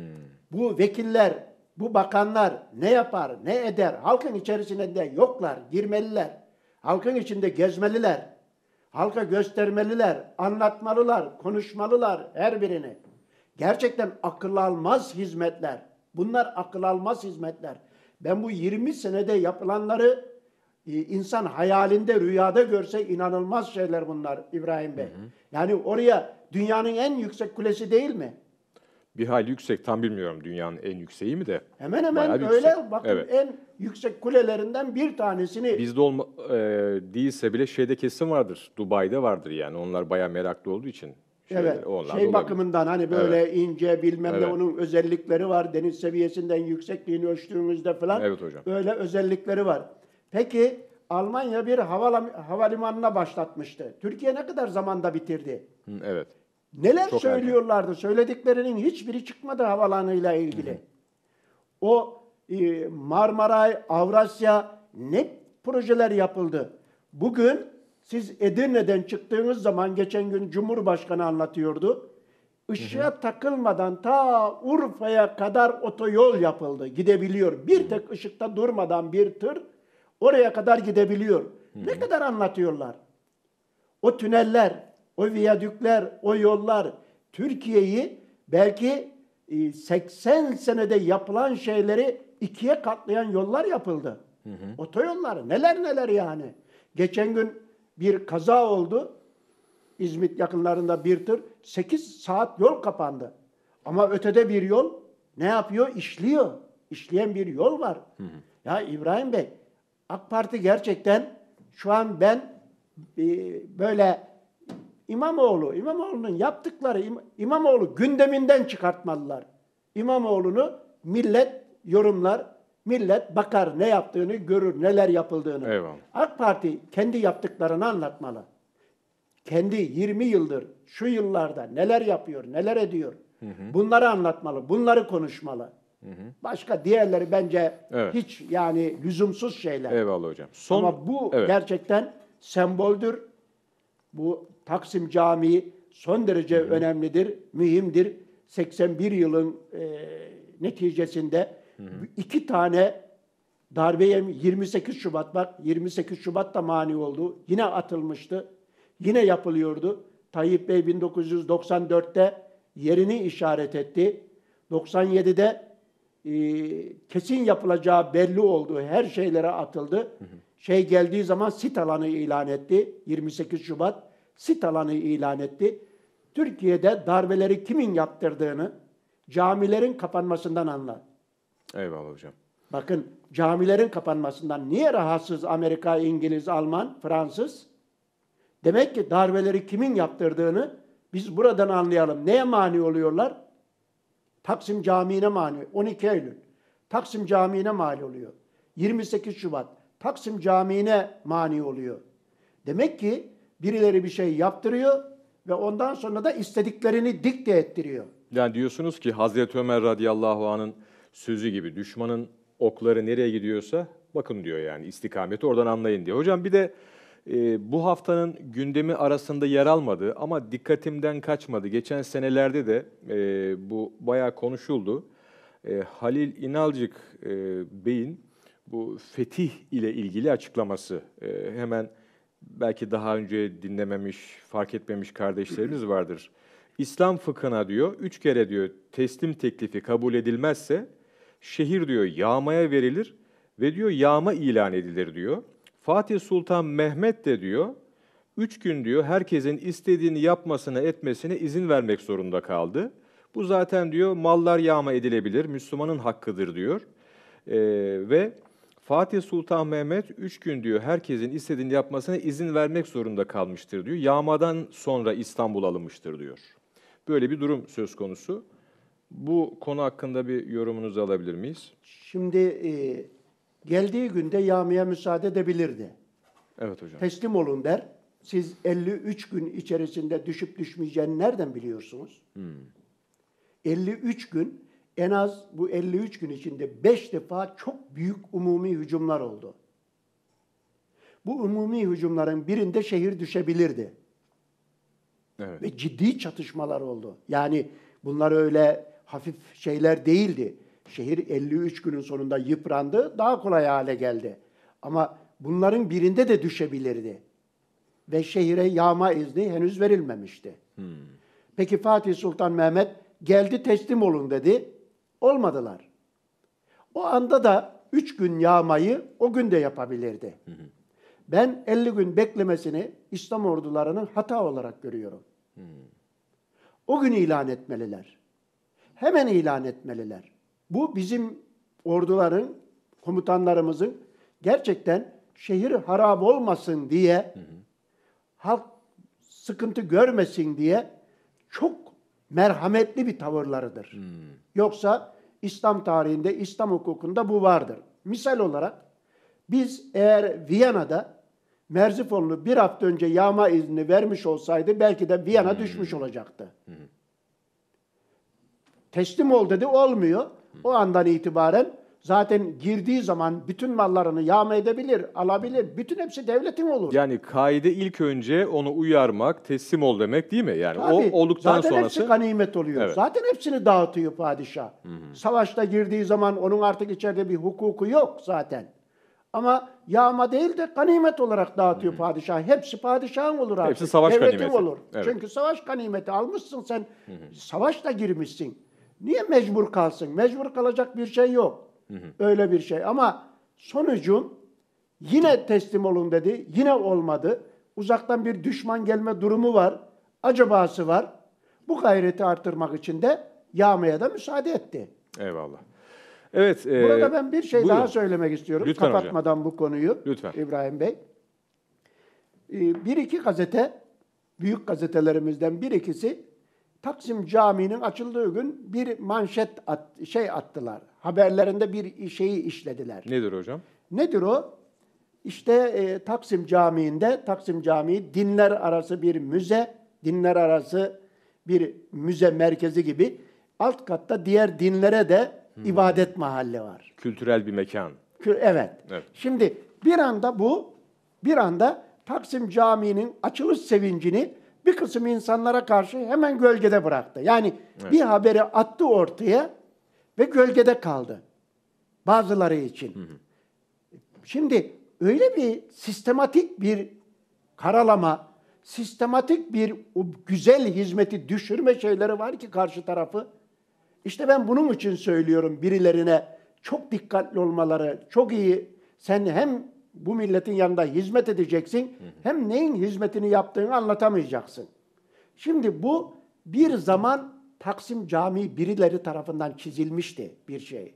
Bu vekiller, bu bakanlar ne yapar, ne eder? Halkın içerisinde de yoklar, girmeliler. Halkın içinde gezmeliler. Halka göstermeliler, anlatmalılar, konuşmalılar her birini. Gerçekten akıl almaz hizmetler. Bunlar akıl almaz hizmetler. Ben bu yirmi senede yapılanları insan hayalinde, rüyada görse inanılmaz şeyler bunlar İbrahim Bey. Hı hı. Yani oraya dünyanın en yüksek kulesi değil mi? Bir hal yüksek, tam bilmiyorum dünyanın en yükseği mi de. Hemen hemen öyle. Yüksek. Bakın evet. En yüksek kulelerinden bir tanesini. Bizde olma, e, değilse bile şeyde kesin vardır. Dubai'de vardır yani. Onlar bayağı meraklı olduğu için. Şeyleri, evet. Onlar şey bakımından hani böyle evet. ince bilmem ne evet. onun özellikleri var. Deniz seviyesinden yüksekliğini ölçtüğümüzde falan. Evet hocam. Öyle özellikleri var. Peki Almanya bir havala, havalimanına başlatmıştı. Türkiye ne kadar zamanda bitirdi? Hı, evet. Neler çok söylüyorlardı? Erken. Söylediklerinin hiçbiri çıkmadı havalanıyla ilgili. Hı hı. O e, Marmaray, Avrasya ne projeler yapıldı? Bugün siz Edirne'den çıktığınız zaman geçen gün Cumhurbaşkanı anlatıyordu. Işığa hı hı. takılmadan ta Urfa'ya kadar otoyol yapıldı. Gidebiliyor. Bir hı hı. tek ışıkta durmadan bir tır oraya kadar gidebiliyor. Hı hı. Ne kadar anlatıyorlar? O tüneller, o viyadükler, o yollar Türkiye'yi belki seksen senede yapılan şeyleri ikiye katlayan yollar yapıldı. Hı hı. Otoyollar neler neler yani. Geçen gün bir kaza oldu. İzmit yakınlarında bir tır. sekiz saat yol kapandı. Ama ötede bir yol ne yapıyor? İşliyor. İşleyen bir yol var. Hı hı. Ya İbrahim Bey, AK Parti gerçekten şu an ben e, böyle... İmamoğlu, İmamoğlu'nun yaptıkları İmamoğlu gündeminden çıkartmalılar. İmamoğlu'nu millet yorumlar, millet bakar ne yaptığını, görür neler yapıldığını. Eyvallah. AK Parti kendi yaptıklarını anlatmalı. Kendi yirmi yıldır şu yıllarda neler yapıyor, neler ediyor. Hı hı. Bunları anlatmalı, bunları konuşmalı. Hı hı. Başka diğerleri bence evet. hiç yani lüzumsuz şeyler. Eyvallah hocam. Son... Ama bu evet. gerçekten semboldür. Bu Taksim Camii son derece hı hı. önemlidir, mühimdir. seksen bir yılın e, neticesinde hı hı. iki tane darbeye yirmi sekiz Şubat bak yirmi sekiz Şubat da mani oldu. Yine atılmıştı. Yine yapılıyordu. Tayyip Bey bin dokuz yüz doksan dörtte yerini işaret etti. doksan yedide e, kesin yapılacağı belli oldu. Her şeylere atıldı. Hı hı. Şey geldiği zaman sit alanı ilan etti. yirmi sekiz Şubat sit alanı ilan etti. Türkiye'de darbeleri kimin yaptırdığını camilerin kapanmasından anlar. Eyvallah hocam. Bakın camilerin kapanmasından niye rahatsız Amerika, İngiliz, Alman, Fransız? Demek ki darbeleri kimin yaptırdığını biz buradan anlayalım. Neye mani oluyorlar? Taksim Camii'ne mani. on iki Eylül. Taksim Camii'ne mani oluyor. yirmi sekiz Şubat. Taksim Camii'ne mani oluyor. Demek ki birileri bir şey yaptırıyor ve ondan sonra da istediklerini dikte ettiriyor. Yani diyorsunuz ki Hazreti Ömer radıyallahu anh'ın sözü gibi düşmanın okları nereye gidiyorsa bakın diyor yani istikameti oradan anlayın diye. Hocam bir de E, bu haftanın gündemi arasında yer almadı ama dikkatimden kaçmadı. Geçen senelerde de e, bu bayağı konuşuldu. E, Halil İnalcık e, Bey'in bu fetih ile ilgili açıklaması. E, hemen belki daha önce dinlememiş, fark etmemiş kardeşlerimiz vardır. İslam fıkhına diyor, üç kere diyor teslim teklifi kabul edilmezse şehir diyor yağmaya verilir ve diyor yağma ilan edilir diyor. Fatih Sultan Mehmet de diyor, üç gün diyor herkesin istediğini yapmasına etmesine izin vermek zorunda kaldı. Bu zaten diyor mallar yağma edilebilir, Müslümanın hakkıdır diyor. Ee, ve Fatih Sultan Mehmet üç gün diyor herkesin istediğini yapmasına izin vermek zorunda kalmıştır diyor. Yağmadan sonra İstanbul alınmıştır diyor. Böyle bir durum söz konusu. Bu konu hakkında bir yorumunuzu alabilir miyiz? Şimdi e, geldiği günde yağmaya müsaade edebilirdi. Evet hocam. Teslim olun der. Siz elli üç gün içerisinde düşüp düşmeyeceğini nereden biliyorsunuz? Hmm. elli üç gün, en az bu elli üç gün içinde beş defa çok büyük umumi hücumlar oldu. Bu umumi hücumların birinde şehir düşebilirdi. Evet. Ve ciddi çatışmalar oldu. Yani bunlar öyle hafif şeyler değildi. Şehir elli üç günün sonunda yıprandı, daha kolay hale geldi. Ama bunların birinde de düşebilirdi. Ve şehire yağma izni henüz verilmemişti. Hmm. Peki Fatih Sultan Mehmet geldi, teslim olun dedi. Olmadılar. O anda da üç gün yağmayı o gün de yapabilirdi. Hı hı. Ben elli gün beklemesini İslam ordularının hata olarak görüyorum. Hı. O gün ilan etmeliler. Hemen ilan etmeliler. Bu bizim orduların, komutanlarımızın gerçekten şehir harap olmasın diye, hı hı, halk sıkıntı görmesin diye çok merhametli bir tavırlarıdır. Hmm. Yoksa İslam tarihinde, İslam hukukunda bu vardır. Misal olarak biz eğer Viyana'da Merzifonlu bir hafta önce yağma izni vermiş olsaydı belki de Viyana hmm. düşmüş olacaktı. Hmm. Teslim ol dedi, olmuyor. Hmm. O andan itibaren zaten girdiği zaman bütün mallarını yağma edebilir, alabilir. Bütün hepsi devletin olur. Yani kaide ilk önce onu uyarmak, teslim ol demek değil mi? Yani tabii, o olduktan zaten sonrası... Zaten hepsi ganimet oluyor. Evet. Zaten hepsini dağıtıyor padişah. Hı hı. Savaşta girdiği zaman onun artık içeride bir hukuku yok zaten. Ama yağma değil de ganimet olarak dağıtıyor, hı hı, padişah. Hepsi padişahın olur artık. Hepsi savaş devletin ganimeti olur. Evet. Çünkü savaş ganimeti almışsın sen. Hı hı. Savaşta girmişsin. Niye mecbur kalsın? Mecbur kalacak bir şey yok. Hı hı. Öyle bir şey. Ama sonucum yine teslim olun dedi. Yine olmadı. Uzaktan bir düşman gelme durumu var. Acabası var. Bu gayreti artırmak için de yağmaya da müsaade etti. Eyvallah. Evet. E, Burada ben bir şey buyurun. daha söylemek istiyorum. Lütfen Kapatmadan hocam. bu konuyu. Lütfen. İbrahim Bey. Ee, bir iki gazete, büyük gazetelerimizden bir ikisi Taksim Camii'nin açıldığı gün bir manşet at, şey attılar. Haberlerinde bir şeyi işlediler. Nedir hocam? Nedir o? İşte e, Taksim Camii'nde, Taksim Camii dinler arası bir müze, dinler arası bir müze merkezi gibi. Alt katta diğer dinlere de hmm. ibadet mahalli var. Kültürel bir mekan. Kü- evet. evet. Şimdi bir anda bu, bir anda Taksim Camii'nin açılış sevincini bir kısım insanlara karşı hemen gölgede bıraktı. Yani evet. bir haberi attı ortaya ve gölgede kaldı bazıları için. Hı hı. Şimdi öyle bir sistematik bir karalama, sistematik bir güzel hizmeti düşürme şeyleri var ki karşı tarafı. İşte ben bunun için söylüyorum birilerine çok dikkatli olmaları, çok iyi. Sen hem bu milletin yanında hizmet edeceksin, hı hı, hem neyin hizmetini yaptığını anlatamayacaksın. Şimdi bu bir zaman Taksim Camii birileri tarafından çizilmişti bir şey.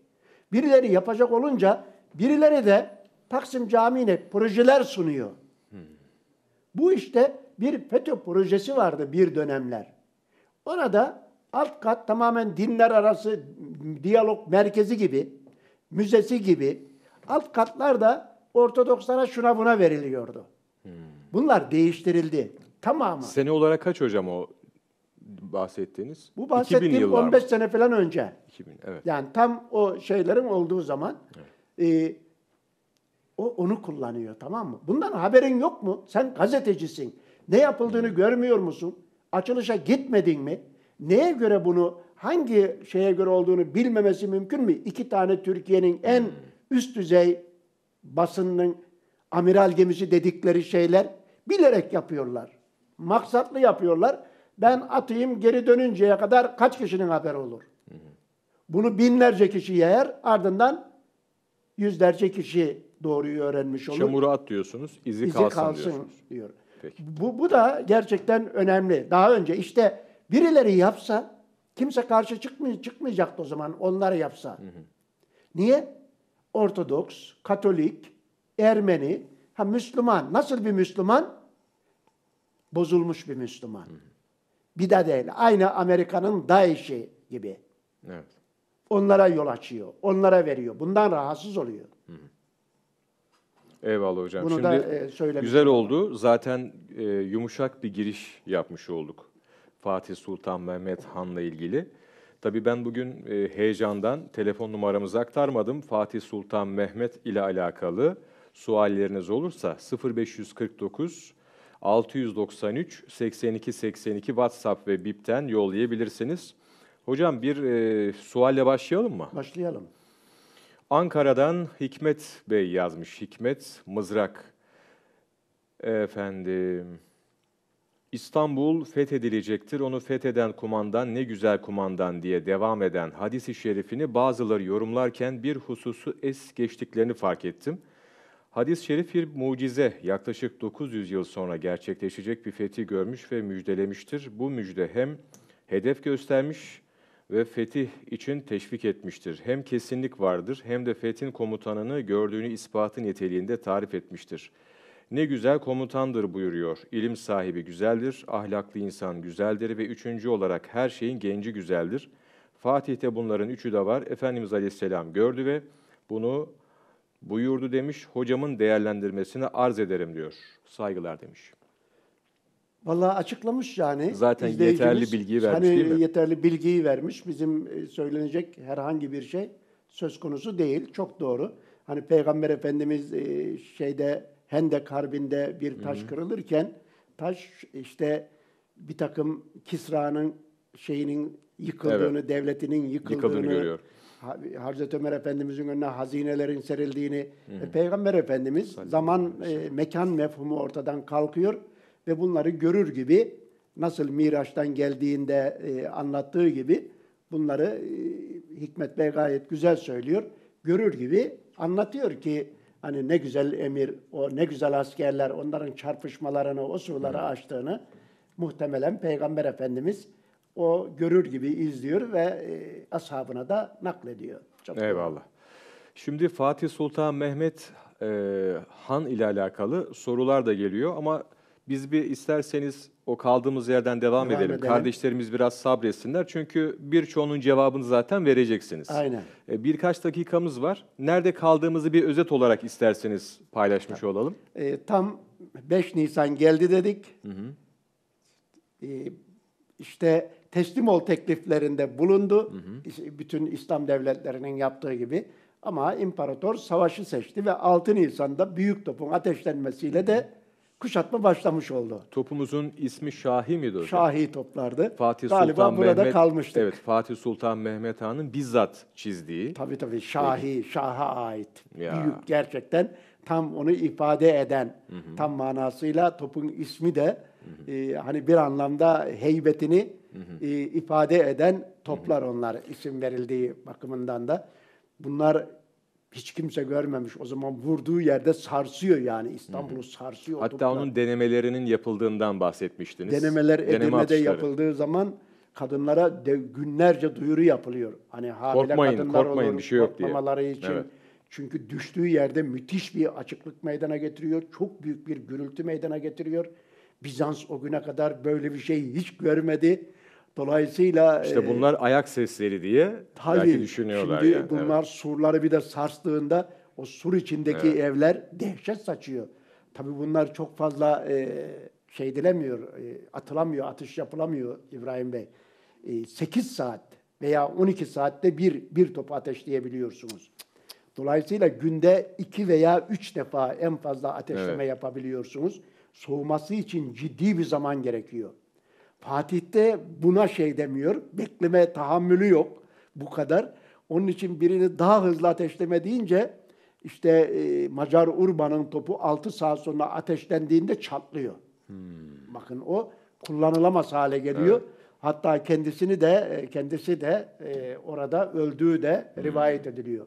Birileri yapacak olunca birileri de Taksim Camii'ne projeler sunuyor. Hmm. Bu işte bir FETÖ projesi vardı bir dönemler. Orada alt kat tamamen dinler arası diyalog merkezi gibi, müzesi gibi, alt katlarda Ortodokslara şuna buna veriliyordu. Hmm. Bunlar değiştirildi tamamı. Sene olarak kaç hocam o bahsettiğiniz? Bu bahsettiğim on beş sene falan önce. iki bin, evet. Yani tam o şeylerin olduğu zaman. Evet. E, O onu kullanıyor, tamam mı? Bundan haberin yok mu? Sen gazetecisin. Ne yapıldığını görmüyor musun? Açılışa gitmedin mi? Neye göre bunu, hangi şeye göre olduğunu bilmemesi mümkün mü? İki tane Türkiye'nin en üst düzey basının amiral gemisi dedikleri şeyler bilerek yapıyorlar. Maksatlı yapıyorlar. Ben atayım, geri dönünceye kadar kaç kişinin haberi olur? Bunu binlerce kişi yer, ardından yüzlerce kişi doğruyu öğrenmiş olur. Çamura at diyorsunuz, izi, izi kalsın, kalsın diyor. Bu, bu da gerçekten önemli. Daha önce işte birileri yapsa kimse karşı çıkmay çıkmayacaktı o zaman, onlar yapsa. Hı hı. Niye? Ortodoks, Katolik, Ermeni, ha Müslüman. Nasıl bir Müslüman? Bozulmuş bir Müslüman. Hı hı. Bir de değil. Aynı Amerika'nın DAEŞ'i gibi. Evet. Onlara yol açıyor, onlara veriyor. Bundan rahatsız oluyor. Hı hı. Eyvallah hocam. Bunu şimdi güzel oldu. Zaten e, yumuşak bir giriş yapmış olduk Fatih Sultan Mehmet Han'la ilgili. Tabii ben bugün e, heyecandan telefon numaramızı aktarmadım. Fatih Sultan Mehmet ile alakalı sualleriniz olursa sıfır beş kırk dokuz altı yüz doksan üç seksen iki seksen iki WhatsApp ve BİP'ten yollayabilirsiniz. Hocam bir e, sualle başlayalım mı? Başlayalım. Ankara'dan Hikmet Bey yazmış. Hikmet Mızrak. Efendim, İstanbul fethedilecektir. Onu fetheden kumandan ne güzel kumandan diye devam eden hadis-i şerifini bazıları yorumlarken bir hususu es geçtiklerini fark ettim. Hadis-i şerif bir mucize. Yaklaşık dokuz yüz yıl sonra gerçekleşecek bir fethi görmüş ve müjdelemiştir. Bu müjde hem hedef göstermiş ve fetih için teşvik etmiştir. Hem kesinlik vardır hem de fethin komutanını gördüğünü ispatı niteliğinde tarif etmiştir. Ne güzel komutandır buyuruyor. İlim sahibi güzeldir, ahlaklı insan güzeldir ve üçüncü olarak her şeyin genci güzeldir. Fatih'te bunların üçü de var. Efendimiz Aleyhisselam gördü ve bunu buyurdu demiş. Hocamın değerlendirmesini arz ederim diyor. Saygılar demiş. Vallahi açıklamış yani. Zaten yeterli bilgiyi vermiş, hani değil mi? Yeterli bilgiyi vermiş. Bizim söylenecek herhangi bir şey söz konusu değil. Çok doğru. Hani Peygamber Efendimiz şeyde Hendek Harbi'nde bir taş Hı -hı. kırılırken taş işte bir takım Kisra'nın şeyinin yıkıldığını, evet. devletinin yıkıldığını, yıkıldığını görüyor. Hazreti Ömer Efendimiz'in önüne hazinelerin serildiğini, Hı -hı. Peygamber Efendimiz Salim zaman e, mekan mefhumu ortadan kalkıyor. Ve bunları görür gibi, nasıl Miraç'tan geldiğinde e, anlattığı gibi bunları e, Hikmet Bey gayet güzel söylüyor. Görür gibi anlatıyor ki hani ne güzel emir, o ne güzel askerler, onların çarpışmalarını, o surları hmm. açtığını muhtemelen Peygamber Efendimiz o görür gibi izliyor ve e, ashabına da naklediyor. Çok Eyvallah. Doğru. Şimdi Fatih Sultan Mehmet e, Han ile alakalı sorular da geliyor ama biz bir isterseniz o kaldığımız yerden devam, devam edelim. edelim. Kardeşlerimiz biraz sabretsinler. Çünkü birçoğunun cevabını zaten vereceksiniz. Aynen. Birkaç dakikamız var. Nerede kaldığımızı bir özet olarak isterseniz paylaşmış Tabii. olalım. E, tam beş Nisan geldi dedik. Hı hı. E, işte teslim ol tekliflerinde bulundu. Hı hı. Bütün İslam devletlerinin yaptığı gibi. Ama imparator savaşı seçti ve altı Nisan'da büyük topun ateşlenmesiyle hı hı. de kuşatma başlamış oldu. Topumuzun ismi Şahi miydi hocam? Şahi toplardı. Fatih Galiba Sultan burada Mehmet, kalmıştık. Evet, Fatih Sultan Mehmet Han'ın bizzat çizdiği. Tabii tabii Şahi, Peki. Şah'a ait. Ya. Büyük gerçekten tam onu ifade eden, hı hı. tam manasıyla topun ismi de hı hı. E, hani bir anlamda heybetini hı hı. E, ifade eden toplar hı hı. onlar isim verildiği bakımından da. Bunlar hiç kimse görmemiş. O zaman vurduğu yerde sarsıyor yani. İstanbul'u sarsıyor. Hatta toplar. Onun denemelerinin yapıldığından bahsetmiştiniz. Denemeler Edirne'de yapıldığı zaman kadınlara de günlerce duyuru yapılıyor. Hani hamile korkmayın, kadınlar korkmayın, olur, bir şey yok diye. için. Evet. Çünkü düştüğü yerde müthiş bir açıklık meydana getiriyor. Çok büyük bir gürültü meydana getiriyor. Bizans o güne kadar böyle bir şey hiç görmedi. Dolayısıyla işte bunlar e, ayak sesleri diye tabii, belki düşünüyorlar. Şimdi yani. Bunlar evet. surları bir de sarstığında o sur içindeki evet. evler dehşet saçıyor. Tabii bunlar çok fazla e, şey edilemiyor, e, atılamıyor, atış yapılamıyor İbrahim Bey. E, sekiz saat veya on iki saatte bir, bir topu ateşleyebiliyorsunuz. Dolayısıyla günde iki veya üç defa en fazla ateşleme evet. yapabiliyorsunuz. Soğuması için ciddi bir zaman gerekiyor. Fatih'te buna şey demiyor, bekleme tahammülü yok bu kadar. Onun için birini daha hızlı ateşleme deyince işte e, Macar Urban'ın topu altı saat sonra ateşlendiğinde çatlıyor. Hmm. Bakın o kullanılamaz hale geliyor. Evet. Hatta kendisini de kendisi de e, orada öldüğü de hmm. rivayet ediliyor.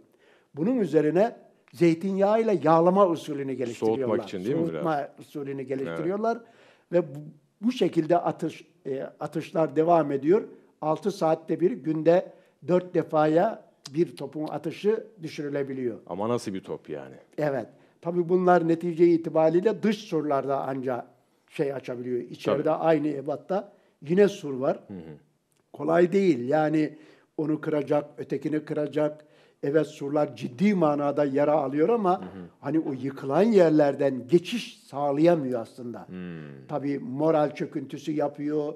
Bunun üzerine zeytinyağı ile yağlama usulünü geliştiriyorlar. Soğutmak için değil mi biraz? Soğutma usulünü geliştiriyorlar evet. ve bu, bu şekilde atış e, atışlar devam ediyor. altı saatte bir günde dört defaya bir topun atışı düşürülebiliyor. Ama nasıl bir top yani? Evet. Tabii bunlar netice itibariyle dış surlarda ancak şey açabiliyor. İçeride Tabii. aynı ebatta yine sur var. Hı hı. Kolay değil. Yani onu kıracak, ötekini kıracak. Evet surlar ciddi manada yara alıyor ama hı hı. hani o yıkılan yerlerden geçiş sağlayamıyor aslında. Hı. Tabii moral çöküntüsü yapıyor.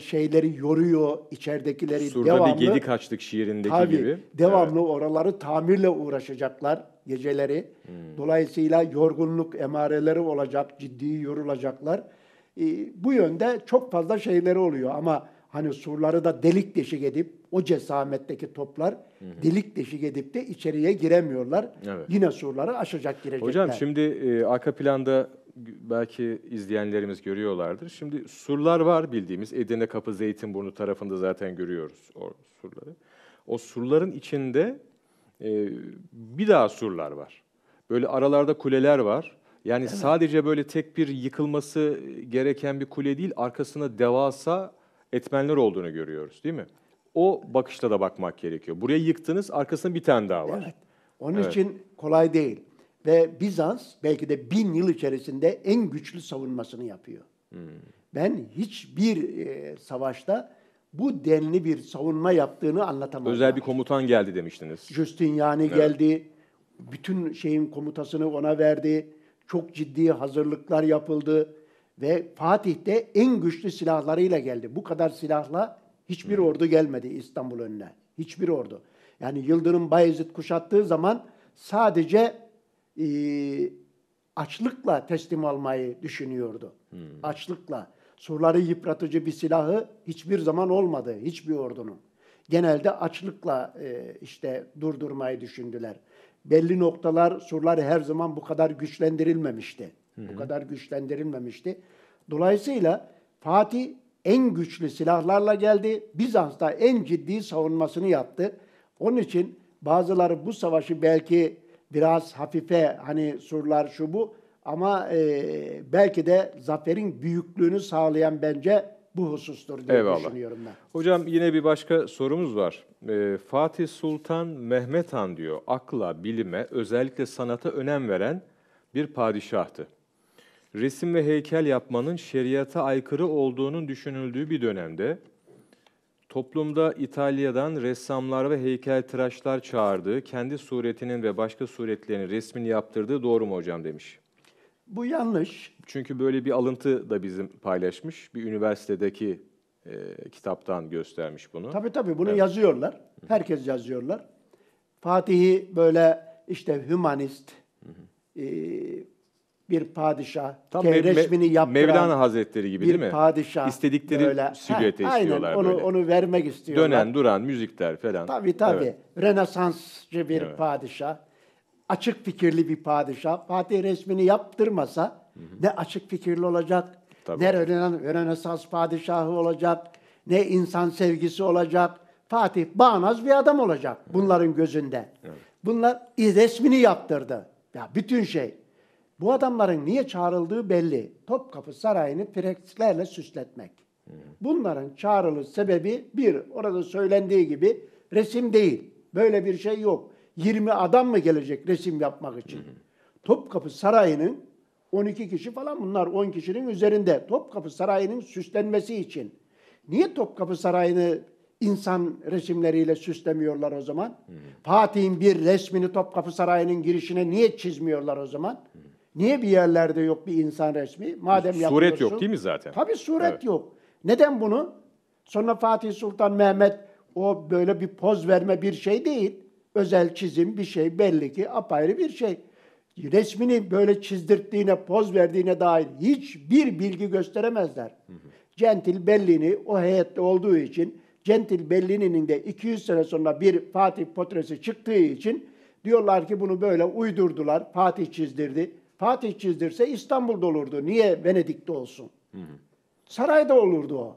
Şeyleri yoruyor, içeridekileri surda devamlı. Surda bir gedi kaçtık şiirindeki tabii, gibi. Devamlı evet. oraları tamirle uğraşacaklar geceleri. Hmm. Dolayısıyla yorgunluk emareleri olacak, ciddi yorulacaklar. Ee, bu yönde çok fazla şeyleri oluyor ama hani surları da delik deşik edip o cesametteki toplar hmm. delik deşik edip de içeriye giremiyorlar. Evet. Yine surları aşacak girecekler. Hocam şimdi e, arka planda belki izleyenlerimiz görüyorlardır. Şimdi surlar var bildiğimiz. Edirne Kapı Zeytinburnu tarafında zaten görüyoruz o surları. O surların içinde e, bir daha surlar var. Böyle aralarda kuleler var. Yani evet. sadece böyle tek bir yıkılması gereken bir kule değil, arkasına devasa etmenler olduğunu görüyoruz değil mi? O bakışta da bakmak gerekiyor. Buraya yıktınız, arkasında bir tane daha var. Evet. Onun evet. için kolay değil. Ve Bizans belki de bin yıl içerisinde en güçlü savunmasını yapıyor. Hmm. Ben hiçbir e, savaşta bu denli bir savunma yaptığını anlatamam. Özel bir komutan geldi demiştiniz. Justiniani evet. geldi, bütün şeyin komutasını ona verdi, çok ciddi hazırlıklar yapıldı ve Fatih'te en güçlü silahlarıyla geldi. Bu kadar silahla hiçbir hmm. ordu gelmedi İstanbul önüne, hiçbir ordu. Yani Yıldırım Bayezid kuşattığı zaman sadece Ee, açlıkla teslim almayı düşünüyordu. Hmm. Açlıkla. Surları yıpratıcı bir silahı hiçbir zaman olmadı. Hiçbir ordunun. Genelde açlıkla e, işte durdurmayı düşündüler. Belli noktalar, surlar her zaman bu kadar güçlendirilmemişti. Hmm. Bu kadar güçlendirilmemişti. Dolayısıyla Fatih en güçlü silahlarla geldi. Bizans'ta en ciddi savunmasını yaptı. Onun için bazıları bu savaşı belki biraz hafife hani surlar şu bu ama e, belki de zaferin büyüklüğünü sağlayan bence bu husustur diye Eyvallah. düşünüyorum ben. Hocam yine bir başka sorumuz var. E, Fatih Sultan Mehmet Han diyor akla, bilime, özellikle sanata önem veren bir padişahtı. Resim ve heykel yapmanın şeriata aykırı olduğunun düşünüldüğü bir dönemde toplumda İtalya'dan ressamlar ve heykeltıraşlar çağırdığı, kendi suretinin ve başka suretlerin resmini yaptırdığı doğru mu hocam demiş. Bu yanlış. Çünkü böyle bir alıntı da bizim paylaşmış. Bir üniversitedeki e, kitaptan göstermiş bunu. Tabii tabii bunu evet. yazıyorlar. Herkes yazıyorlar. Fatih'i böyle işte hümanist, hı hı. E, bir padişah, resmini yaptıran Mevlana Hazretleri gibi değil mi? Bir padişah. İstedikleri böyle, silüete he, istiyorlar aynen, onu, böyle. Onu vermek istiyorlar. Dönen, duran, müzikler falan. Tabii tabii. Evet. Rönesansçı bir evet. padişah. Açık fikirli bir padişah. Fatih resmini yaptırmasa hı hı. ne açık fikirli olacak, tabii. ne Rönesans padişahı olacak, ne insan sevgisi olacak. Fatih bağnaz bir adam olacak hı. bunların gözünde. Evet. Bunlar resmini yaptırdı. Ya bütün şey. Bu adamların niye çağrıldığı belli. Topkapı Sarayı'nı frekslerle süsletmek. Hmm. Bunların çağrılış sebebi bir, orada söylendiği gibi resim değil. Böyle bir şey yok. yirmi adam mı gelecek resim yapmak için? Hmm. Topkapı Sarayı'nın on iki kişi falan bunlar on kişinin üzerinde. Topkapı Sarayı'nın süslenmesi için. Niye Topkapı Sarayı'nı insan resimleriyle süslemiyorlar o zaman? Hmm. Fatih'in bir resmini Topkapı Sarayı'nın girişine niye çizmiyorlar o zaman? Hmm. Niye bir yerlerde yok bir insan resmi? Madem suret yok değil mi zaten? Tabii suret evet. yok. Neden bunu? Sonra Fatih Sultan Mehmet o böyle bir poz verme bir şey değil. özel çizim bir şey, belli ki apayrı bir şey. Resmini böyle çizdirttiğine, poz verdiğine dair hiçbir bilgi gösteremezler. Hı hı. Gentil Bellini o heyette olduğu için, Gentil Bellini'nin de iki yüz sene sonra bir Fatih portresi çıktığı için diyorlar ki bunu böyle uydurdular, Fatih çizdirdi. Fatih çizdirse İstanbul'da olurdu. Niye Venedik'te olsun? Hı hı. Sarayda olurdu o.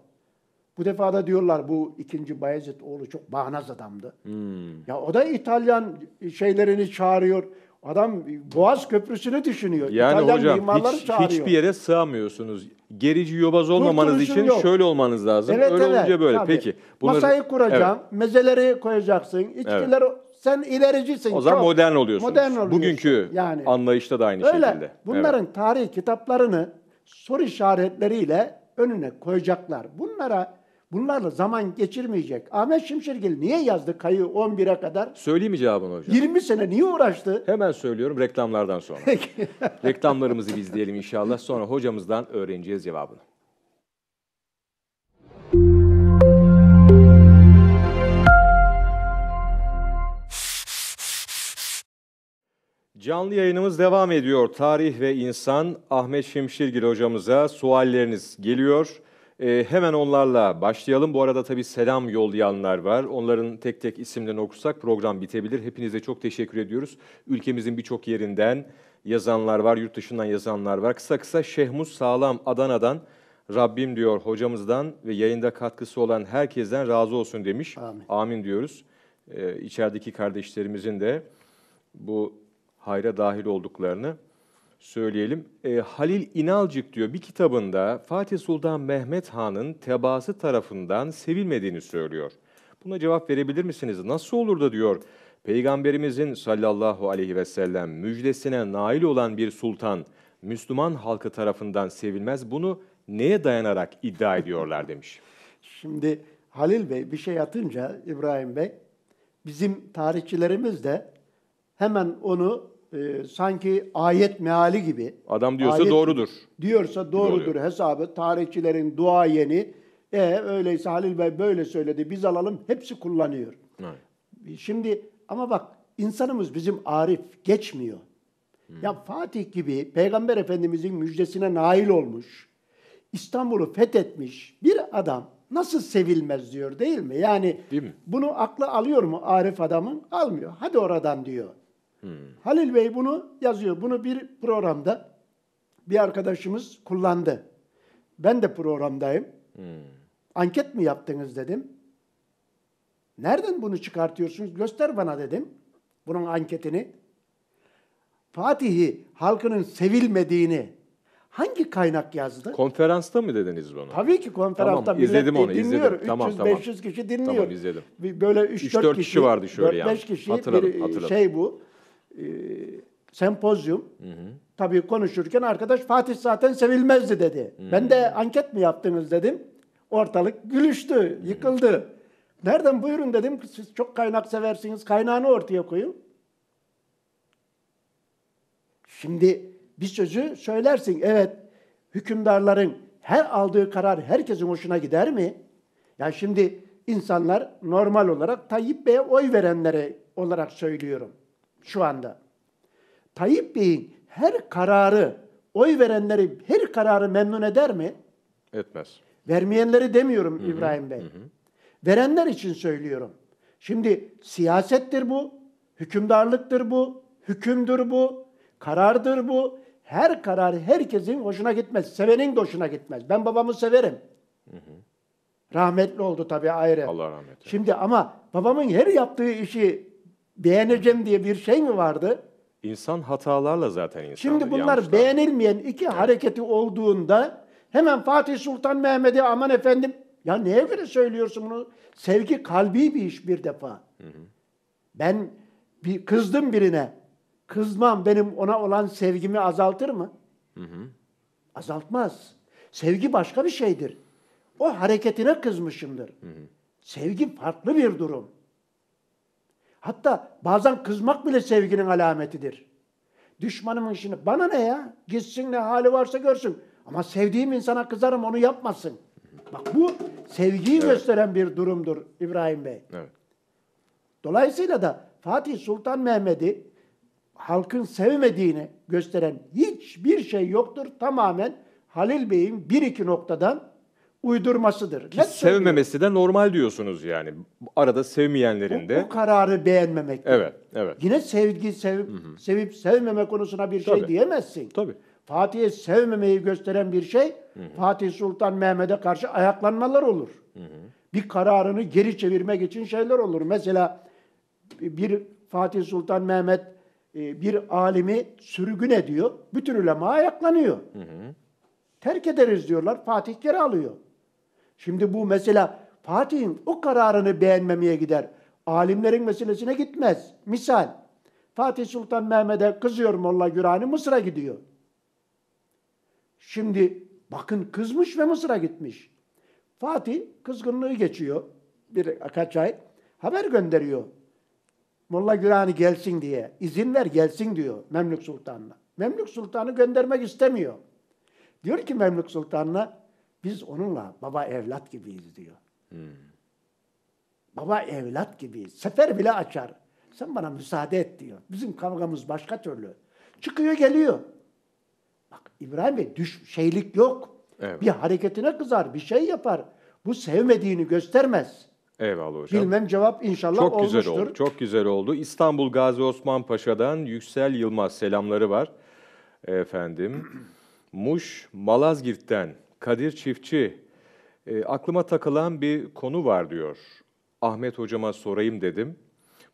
Bu defa da diyorlar bu ikinci Bayezid oğlu çok bağnaz adamdı. Hmm. Ya o da İtalyan şeylerini çağırıyor. Adam Boğaz Köprüsü'nü düşünüyor. Yani İtalyan hocam, mimarları hiç, çağırıyor. Hiçbir yere sığamıyorsunuz. Gerici yobaz olmamanız Kurtuluşun için yok. Şöyle olmanız lazım. Evet, öyle evet, olunca böyle. Tabii. Peki. Bunları... Masayı kuracağım. Evet. Mezeleri koyacaksın. İçkileri... Evet. Sen ilericisin. O zaman çok modern oluyorsunuz. Modern oluyorsun. Bugünkü yani anlayışta da aynı öyle şekilde. Bunların evet, tarih kitaplarını soru işaretleriyle önüne koyacaklar. Bunlara Bunlarla zaman geçirmeyecek. Ahmet Şimşirgil niye yazdı Kayı on bire kadar? Söyleyeyim mi cevabını hocam? yirmi sene niye uğraştı? Hemen söylüyorum reklamlardan sonra. Reklamlarımızı bir izleyelim inşallah. Sonra hocamızdan öğreneceğiz cevabını. Canlı yayınımız devam ediyor. Tarih ve İnsan Ahmet Şimşirgil hocamıza sualleriniz geliyor. Ee, hemen onlarla başlayalım. Bu arada tabii selam yollayanlar var. Onların tek tek isimlerini okursak program bitebilir. Hepinize çok teşekkür ediyoruz. Ülkemizin birçok yerinden yazanlar var, yurt dışından yazanlar var. Kısa kısa Şehmus Sağlam Adana'dan Rabbim diyor hocamızdan ve yayında katkısı olan herkesten razı olsun demiş. Amin, Amin diyoruz. Ee, içerideki kardeşlerimizin de bu hayra dahil olduklarını söyleyelim. E, Halil İnalcık diyor bir kitabında Fatih Sultan Mehmet Han'ın tebaası tarafından sevilmediğini söylüyor. Buna cevap verebilir misiniz? Nasıl olur da diyor Peygamberimizin sallallahu aleyhi ve sellem müjdesine nail olan bir sultan Müslüman halkı tarafından sevilmez. Bunu neye dayanarak iddia ediyorlar demiş. Şimdi Halil Bey bir şey atınca İbrahim Bey bizim tarihçilerimiz de hemen onu Ee, sanki ayet meali gibi. Adam diyorsa ayet, doğrudur. Diyorsa doğrudur hesabı. Tarihçilerin duayeni. E, öyleyse Halil Bey böyle söyledi. Biz alalım. Hepsi kullanıyor. Evet. Şimdi ama bak insanımız bizim arif geçmiyor. Hmm. Ya Fatih gibi Peygamber Efendimizin müjdesine nail olmuş. İstanbul'u fethetmiş bir adam nasıl sevilmez diyor değil mi? Yani değil mi? Bunu aklı alıyor mu arif adamın? Almıyor. Hadi oradan diyor. Hmm. Halil Bey bunu yazıyor. Bunu bir programda bir arkadaşımız kullandı. Ben de programdayım. Hmm. Anket mi yaptınız dedim. Nereden bunu çıkartıyorsunuz? Göster bana dedim. Bunun anketini. Fatih'i halkının sevilmediğini hangi kaynak yazdı? Konferansta mı dediniz bunu? Tabii ki konferansta. Tamam, izledim onu, izledim. üç yüz beş yüz tamam, tamam. Kişi dinliyor. Tamam, izledim. Böyle üç dört kişi, kişi vardı şöyle yani. dört beş kişi hatırladım, bir hatırladım. Şey bu. Ee, sempozyum. Hı hı. Tabii konuşurken arkadaş Fatih zaten sevilmezdi dedi. Hı hı. Ben de anket mi yaptınız dedim. Ortalık gülüştü, hı hı. yıkıldı. Nereden buyurun dedim. Siz çok kaynak seversiniz. Kaynağını ortaya koyun. Şimdi bir sözü söylersin. Evet, hükümdarların her aldığı karar herkesin hoşuna gider mi? Ya şimdi insanlar normal olarak Tayyip Bey'e oy verenlere olarak söylüyorum. Şu anda. Tayyip Bey'in her kararı, oy verenleri her kararı memnun eder mi? Etmez. Vermeyenleri demiyorum hı-hı, İbrahim Bey. Hı-hı. Verenler için söylüyorum. Şimdi siyasettir bu, hükümdarlıktır bu, hükümdür bu, karardır bu. Her karar herkesin hoşuna gitmez. Sevenin de hoşuna gitmez. Ben babamı severim. Hı-hı. Rahmetli oldu tabii ayrı. Allah rahmet eylesin. Şimdi ama babamın her yaptığı işi beğeneceğim diye bir şey mi vardı? İnsan hatalarla zaten insandır. Şimdi bunlar yanlışlar. Beğenilmeyen iki evet, hareketi olduğunda hemen Fatih Sultan Mehmet'e aman efendim ya neye göre söylüyorsun bunu? Sevgi kalbi bir iş bir defa. Hı hı. Ben bir kızdım birine. Kızmam benim ona olan sevgimi azaltır mı? Hı hı. Azaltmaz. Sevgi başka bir şeydir. O hareketine kızmışımdır. Hı hı. Sevgi farklı bir durum. Hatta bazen kızmak bile sevginin alametidir. Düşmanımın işini bana ne ya? Gitsin ne hali varsa görsün. Ama sevdiğim insana kızarım onu yapmasın. Bak bu sevgiyi evet, gösteren bir durumdur İbrahim Bey. Evet. Dolayısıyla da Fatih Sultan Mehmet'i halkın sevmediğini gösteren hiçbir şey yoktur. Tamamen Halil Bey'in bir iki noktadan uydurmasıdır. Ki sevmemesi de normal diyorsunuz yani. Arada sevmeyenlerin de. O, o kararı beğenmemek. Evet, evet. Yine sevgi, sevip, hı hı. sevip sevmeme konusuna bir Tabii. şey diyemezsin. Tabii. Fatih'e sevmemeyi gösteren bir şey, hı hı. Fatih Sultan Mehmet'e karşı ayaklanmalar olur. Hı hı. Bir kararını geri çevirmek için şeyler olur. Mesela bir Fatih Sultan Mehmet bir alimi sürgün ediyor. Bütün ulema ayaklanıyor. Hı hı. Terk ederiz diyorlar. Fatih geri alıyor. Şimdi bu mesela Fatih'in o kararını beğenmemeye gider. Alimlerin meselesine gitmez. Misal Fatih Sultan Mehmet'e kızıyor Molla Gürani, Mısır'a gidiyor. Şimdi bakın kızmış ve Mısır'a gitmiş. Fatih kızgınlığı geçiyor birkaç ay. Haber gönderiyor. Molla Gürani gelsin diye. İzin ver gelsin diyor Memlük Sultan'la. Memlük Sultan'ı göndermek istemiyor. Diyor ki Memlük Sultan'la, biz onunla baba evlat gibiyiz diyor. Hmm. Baba evlat gibiyiz. Sefer bile açar. Sen bana müsaade et diyor. Bizim kavgamız başka türlü. Çıkıyor geliyor. Bak İbrahim Bey düş, şeylik yok. Evet. Bir hareketine kızar, bir şey yapar. Bu sevmediğini göstermez. Eyvallah hocam. Bilmem cevap inşallah çok olmuştur. Güzel oldu, çok güzel oldu. İstanbul Gazi Osman Paşa'dan Yüksel Yılmaz selamları var. Efendim... Muş, Malazgirt'ten Kadir Çiftçi, e, aklıma takılan bir konu var diyor. Ahmet hocama sorayım dedim.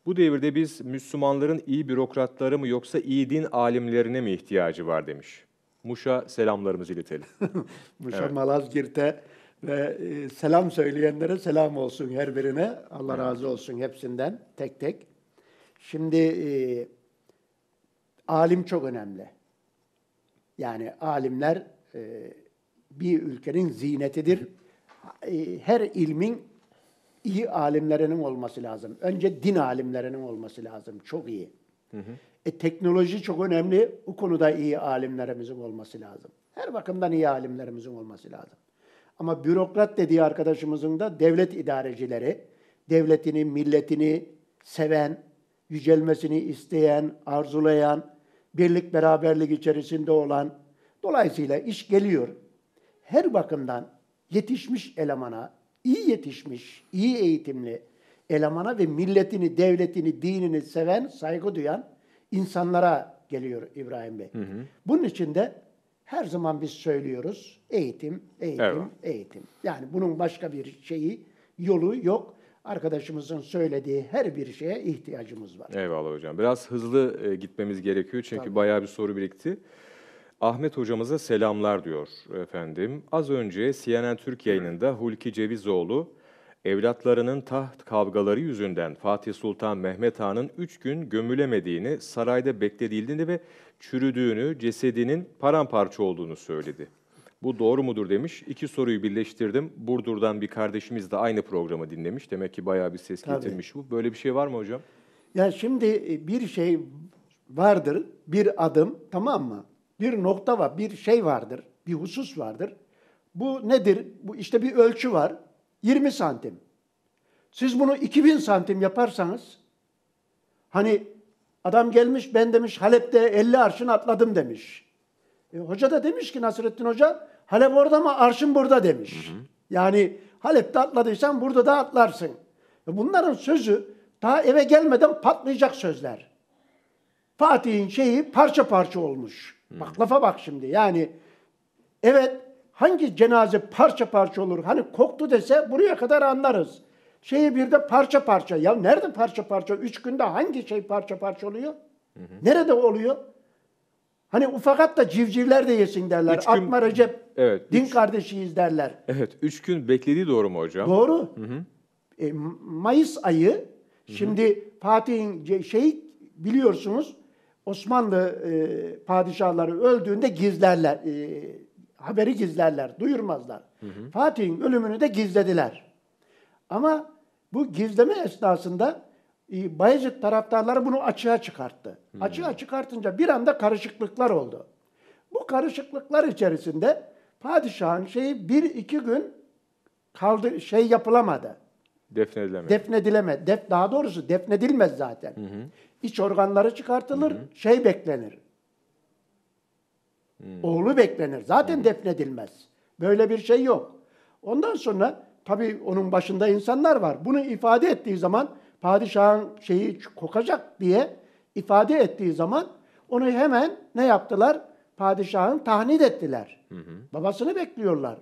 Bu devirde biz Müslümanların iyi bürokratları mı yoksa iyi din alimlerine mi ihtiyacı var demiş. Muş'a selamlarımızı iletelim. Muş'a, evet. Malazgirt'e ve e, selam söyleyenlere selam olsun her birine. Allah evet. razı olsun hepsinden tek tek. Şimdi e, alim çok önemli. Yani alimler e, bir ülkenin ziynetidir. E, her ilmin iyi alimlerinin olması lazım. Önce din alimlerinin olması lazım. Çok iyi. Hı hı. E, teknoloji çok önemli. O konuda iyi alimlerimizin olması lazım. Her bakımdan iyi alimlerimizin olması lazım. Ama bürokrat dediği arkadaşımızın da devlet idarecileri, devletini, milletini seven, yücelmesini isteyen, arzulayan, birlik beraberlik içerisinde olan, dolayısıyla iş geliyor. Her bakımdan yetişmiş elemana, iyi yetişmiş, iyi eğitimli elemana ve milletini, devletini, dinini seven, saygı duyan insanlara geliyor İbrahim Bey. Hı hı. Bunun için de her zaman biz söylüyoruz, eğitim, eğitim, evet. eğitim. Yani bunun başka bir şeyi, yolu yok. Arkadaşımızın söylediği her bir şeye ihtiyacımız var. Eyvallah hocam. Biraz hızlı gitmemiz gerekiyor çünkü Tabii. bayağı bir soru birikti. Ahmet hocamıza selamlar diyor efendim. Az önce C N N Türk yayınında Hulki Cevizoğlu, evlatlarının taht kavgaları yüzünden Fatih Sultan Mehmet Han'ın üç gün gömülemediğini, sarayda beklediğini ve çürüdüğünü, cesedinin paramparça olduğunu söyledi. Bu doğru mudur demiş. İki soruyu birleştirdim. Burdur'dan bir kardeşimiz de aynı programı dinlemiş. Demek ki bayağı bir ses Tabii. getirmiş bu. Böyle bir şey var mı hocam? Ya şimdi bir şey vardır, bir adım, tamam mı? Bir nokta var, bir şey vardır, bir husus vardır. Bu nedir? Bu işte bir ölçü var. yirmi santim. Siz bunu iki bin santim yaparsanız, hani adam gelmiş, ben demiş Halep'te elli arşın atladım demiş. E, hoca da demiş ki Nasrettin Hoca, Halep orada mı arşın burada demiş. Hı hı. Yani Halep'te atladıysan burada da atlarsın. E, bunların sözü daha eve gelmeden patlayacak sözler. Fatih'in şeyi parça parça olmuş. Hı. Bak lafa bak şimdi. Yani evet, hangi cenaze parça parça olur? Hani koktu dese buraya kadar anlarız. Şeyi bir de parça parça. Ya nerede parça parça? Üç günde hangi şey parça parça oluyor? Hı hı. Nerede oluyor? Hani ufakat da civcivler de yesin derler. Gün, Atma Recep, evet, din üç, kardeşiyiz derler. Evet, üç gün beklediği doğru mu hocam? Doğru. Hı hı. E, Mayıs ayı, hı hı. şimdi Fatih'in şey biliyorsunuz, Osmanlı e, padişahları öldüğünde gizlerler, e, haberi gizlerler, duyurmazlar. Fatih'in ölümünü de gizlediler. Ama bu gizleme esnasında Bayezid taraftarları bunu açığa çıkarttı. Hmm. Açığa çıkartınca bir anda karışıklıklar oldu. Bu karışıklıklar içerisinde padişahın şeyi bir iki gün kaldı, şey yapılamadı. Defnedilemez. Defnedilemez. Def, daha doğrusu defnedilmez zaten. Hı hı. İç organları çıkartılır, hı hı. şey beklenir. Hı. Oğlu beklenir. Zaten hı hı. defnedilmez. Böyle bir şey yok. Ondan sonra tabii onun başında insanlar var. Bunu ifade ettiği zaman padişahın şeyi kokacak diye ifade ettiği zaman onu hemen ne yaptılar? Padişahın tahnit ettiler. Hı hı. Babasını bekliyorlar.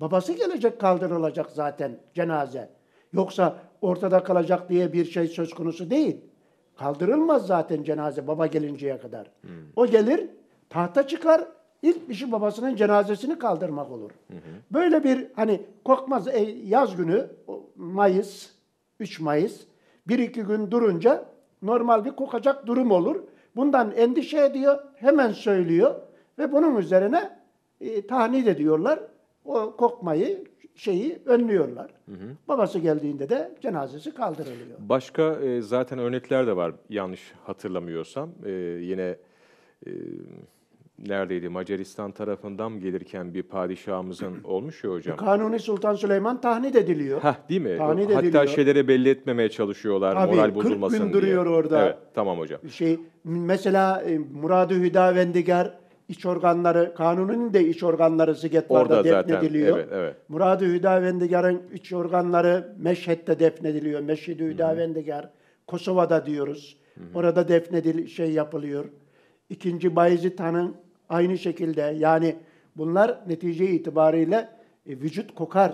Babası gelecek, kaldırılacak zaten cenaze. Yoksa ortada kalacak diye bir şey söz konusu değil. Kaldırılmaz zaten cenaze baba gelinceye kadar. Hı. O gelir, tahta çıkar, ilk işi babasının cenazesini kaldırmak olur. Hı hı. Böyle bir hani korkmaz yaz günü Mayıs, üç Mayıs bir iki gün durunca normal bir kokacak durum olur. Bundan endişe ediyor, hemen söylüyor ve bunun üzerine e, tahnit ediyorlar. O kokmayı, şeyi önlüyorlar. Hı hı. Babası geldiğinde de cenazesi kaldırılıyor. Başka e, zaten örnekler de var yanlış hatırlamıyorsam. E, yine e, neredeydi? Macaristan tarafından gelirken bir padişahımızın olmuş ya hocam. Kanuni Sultan Süleyman tahnit ediliyor. Hah, değil mi? Tahnit Hatta ediliyor. şeylere belli etmemeye çalışıyorlar. Tabii, moral bozulmasın diye. kırk gün duruyor orada. Evet, tamam hocam. Şey, mesela Murad-ı Hüdavendigar İç organları, Kanuni'nin de iç organları Sigetvar'da defnediliyor. Evet, evet. Murad-ı Hüdavendigar'ın iç organları Meşhed'de defnediliyor. Meşhid-i Hüdavendigar, Kosova'da diyoruz. Hı hı. Orada defnedil şey yapılıyor. İkinci Bayezid Han'ın aynı şekilde, yani bunlar netice itibariyle e, vücut kokar.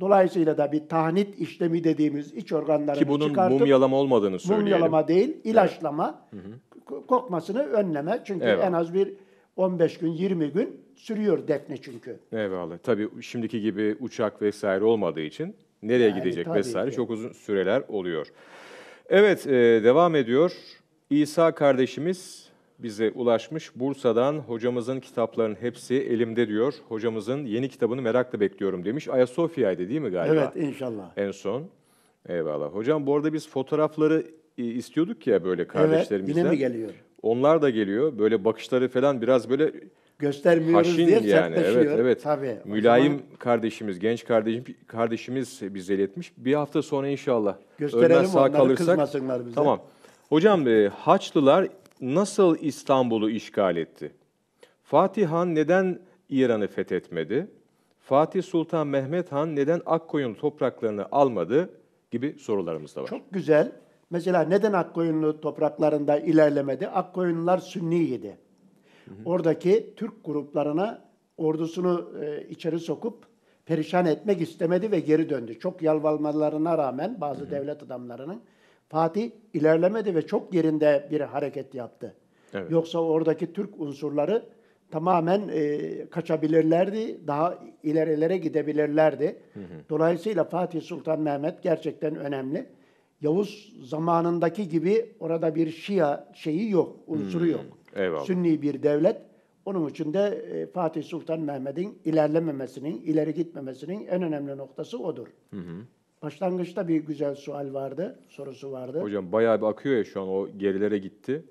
Dolayısıyla da bir tahnit işlemi dediğimiz iç organlarını çıkartıp... Ki bunun çıkartıp, mumyalama olmadığını söyleyelim. Mumyalama değil, ilaçlama, evet. hı hı. kokmasını önleme. Çünkü evet. en az bir on beş gün, yirmi gün sürüyor defne çünkü. Eyvallah. Tabii şimdiki gibi uçak vesaire olmadığı için nereye yani gidecek vesaire ki. çok uzun süreler oluyor. Evet, devam ediyor. İsa kardeşimiz bize ulaşmış. Bursa'dan hocamızın kitaplarının hepsi elimde diyor. Hocamızın yeni kitabını merakla bekliyorum demiş. Ayasofya'ydı değil mi galiba? Evet, inşallah. En son. Eyvallah. Hocam bu arada biz fotoğrafları istiyorduk ya böyle kardeşlerimizden. Evet, yine mi geliyor? Onlar da geliyor. Böyle bakışları falan biraz böyle göstermiyoruz haşin diye yani. Evet, evet. Tabii. Mülayim zaman... kardeşimiz, genç kardeşim, kardeşimiz bize iletmiş. Bir hafta sonra inşallah. Gösterelim Ölmez, onları kalırsak, kızmasınlar bize. Tamam. Hocam Haçlılar nasıl İstanbul'u işgal etti? Fatih Han neden İran'ı fethetmedi? Fatih Sultan Mehmet Han neden Akkoyunlu topraklarını almadı? Gibi sorularımız da var. Çok güzel. Mesela neden Akkoyunlu topraklarında ilerlemedi? Akkoyunlular Sünniydi. Hı hı. Oradaki Türk gruplarına ordusunu e, içeri sokup perişan etmek istemedi ve geri döndü. Çok yalvarmalarına rağmen bazı hı hı. devlet adamlarının Fatih ilerlemedi ve çok yerinde bir hareket yaptı. Evet. Yoksa oradaki Türk unsurları tamamen e, kaçabilirlerdi, daha ilerilere gidebilirlerdi. Hı hı. Dolayısıyla Fatih Sultan Mehmet gerçekten önemli. Yavuz zamanındaki gibi orada bir Şia şeyi yok, unsuru hmm, yok. Eyvallah. Sünni bir devlet. Onun için de Fatih Sultan Mehmet'in ilerlememesinin, ileri gitmemesinin en önemli noktası odur. Hı hı. Başlangıçta bir güzel sual vardı, sorusu vardı. Hocam bayağı bir akıyor ya şu an, o gerilere gitti.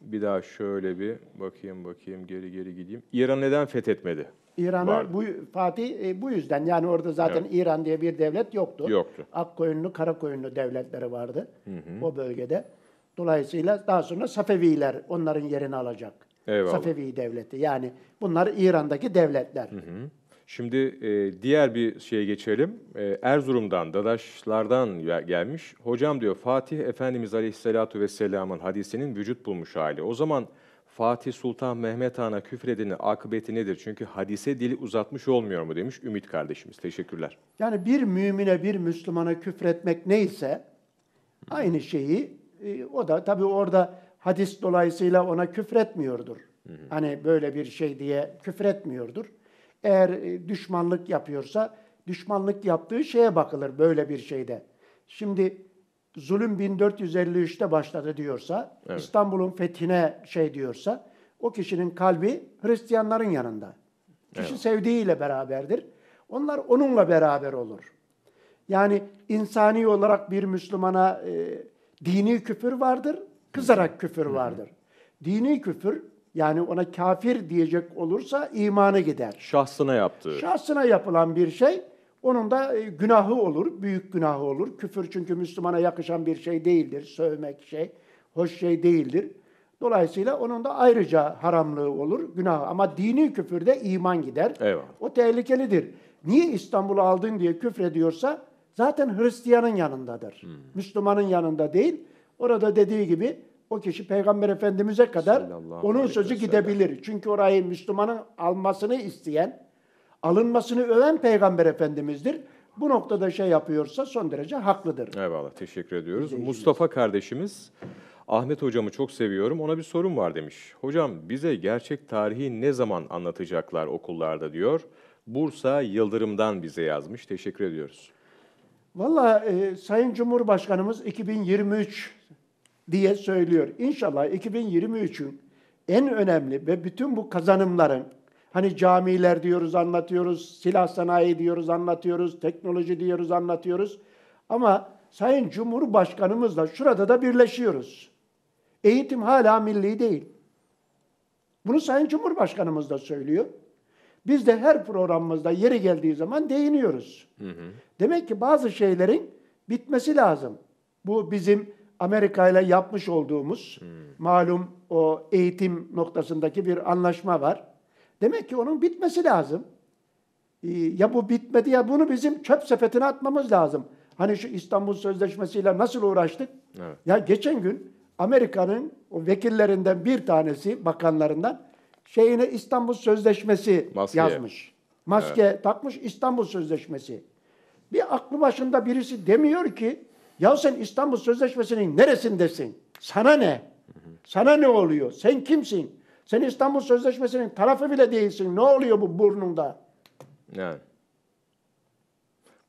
Bir daha şöyle bir bakayım bakayım geri geri gideyim. İran neden fethetmedi? İran'ı bu, Fatih e, bu yüzden, yani orada zaten evet. İran diye bir devlet yoktu. Yoktu. Akkoyunlu, Karakoyunlu devletleri vardı hı hı. o bölgede. Dolayısıyla daha sonra Safeviler onların yerini alacak. Eyvallah. Safevi devleti, yani bunlar İran'daki devletler. Hı hı. Şimdi e, diğer bir şeye geçelim. E, Erzurum'dan, Dadaşlardan gelmiş. Hocam diyor, Fatih Efendimiz Aleyhisselatü Vesselam'ın hadisinin vücut bulmuş hali. O zaman... Fatih Sultan Mehmet Han'a küfredenin akıbeti nedir? Çünkü hadise dili uzatmış olmuyor mu demiş Ümit kardeşimiz. Teşekkürler. Yani bir mümine, bir Müslümana küfretmek neyse aynı şeyi e, o da tabii orada hadis dolayısıyla ona küfretmiyordur. Hı hı. Hani böyle bir şey diye küfretmiyordur. Eğer e, düşmanlık yapıyorsa düşmanlık yaptığı şeye bakılır böyle bir şeyde. Şimdi zulüm bin dört yüz elli üç'te başladı diyorsa, evet. İstanbul'un fethine şey diyorsa, o kişinin kalbi Hristiyanların yanında. Kişi evet. sevdiğiyle beraberdir. Onlar onunla beraber olur. Yani insani olarak bir Müslümana e, dini küfür vardır, kızarak küfür vardır. Dini küfür, yani ona kafir diyecek olursa imanı gider. Şahsına yaptığı. Şahsına yapılan bir şey, Onun da günahı olur, büyük günahı olur. Küfür çünkü Müslümana yakışan bir şey değildir. Sövmek şey, hoş şey değildir. Dolayısıyla onun da ayrıca haramlığı olur, günahı. Ama dini küfürde iman gider. Eyvallah. O tehlikelidir. Niye İstanbul'u aldın diye küfrediyorsa zaten Hristiyanın yanındadır. Hmm. Müslümanın yanında değil. Orada dediği gibi o kişi Peygamber Efendimiz'e kadar Sallallahu onun sözü gidebilir. Çünkü orayı Müslümanın almasını isteyen, alınmasını öven Peygamber Efendimiz'dir. Bu noktada şey yapıyorsa son derece haklıdır. Eyvallah, teşekkür ediyoruz. Teşekkür Mustafa kardeşimiz, Ahmet hocamı çok seviyorum, ona bir sorum var demiş. Hocam bize gerçek tarihi ne zaman anlatacaklar okullarda diyor. Bursa Yıldırım'dan bize yazmış. Teşekkür ediyoruz. Vallahi e, Sayın Cumhurbaşkanımız iki bin yirmi üç diye söylüyor. İnşallah iki bin yirmi üçün en önemli ve bütün bu kazanımların, hani camiler diyoruz anlatıyoruz, silah sanayi diyoruz anlatıyoruz, teknoloji diyoruz anlatıyoruz. Ama Sayın Cumhurbaşkanımızla şurada da birleşiyoruz. Eğitim hala milli değil. Bunu Sayın Cumhurbaşkanımız da söylüyor. Biz de her programımızda yeri geldiği zaman değiniyoruz. Hı hı. Demek ki bazı şeylerin bitmesi lazım. Bu bizim Amerika ile yapmış olduğumuz, hı, malum o eğitim noktasındaki bir anlaşma var. Demek ki onun bitmesi lazım. Ee, ya bu bitmedi ya bunu bizim çöp sepetine atmamız lazım. Hani şu İstanbul Sözleşmesi'yle nasıl uğraştık? Evet. Ya geçen gün Amerika'nın o vekillerinden bir tanesi, bakanlarından, şeyine İstanbul Sözleşmesi Maskeye. yazmış. Maske evet. takmış İstanbul Sözleşmesi. Bir aklı başında birisi demiyor ki, ya sen İstanbul Sözleşmesi'nin neresindesin? Sana ne? Sana ne oluyor? Sen kimsin? Sen İstanbul Sözleşmesi'nin tarafı bile değilsin. Ne oluyor bu burnunda? Yani.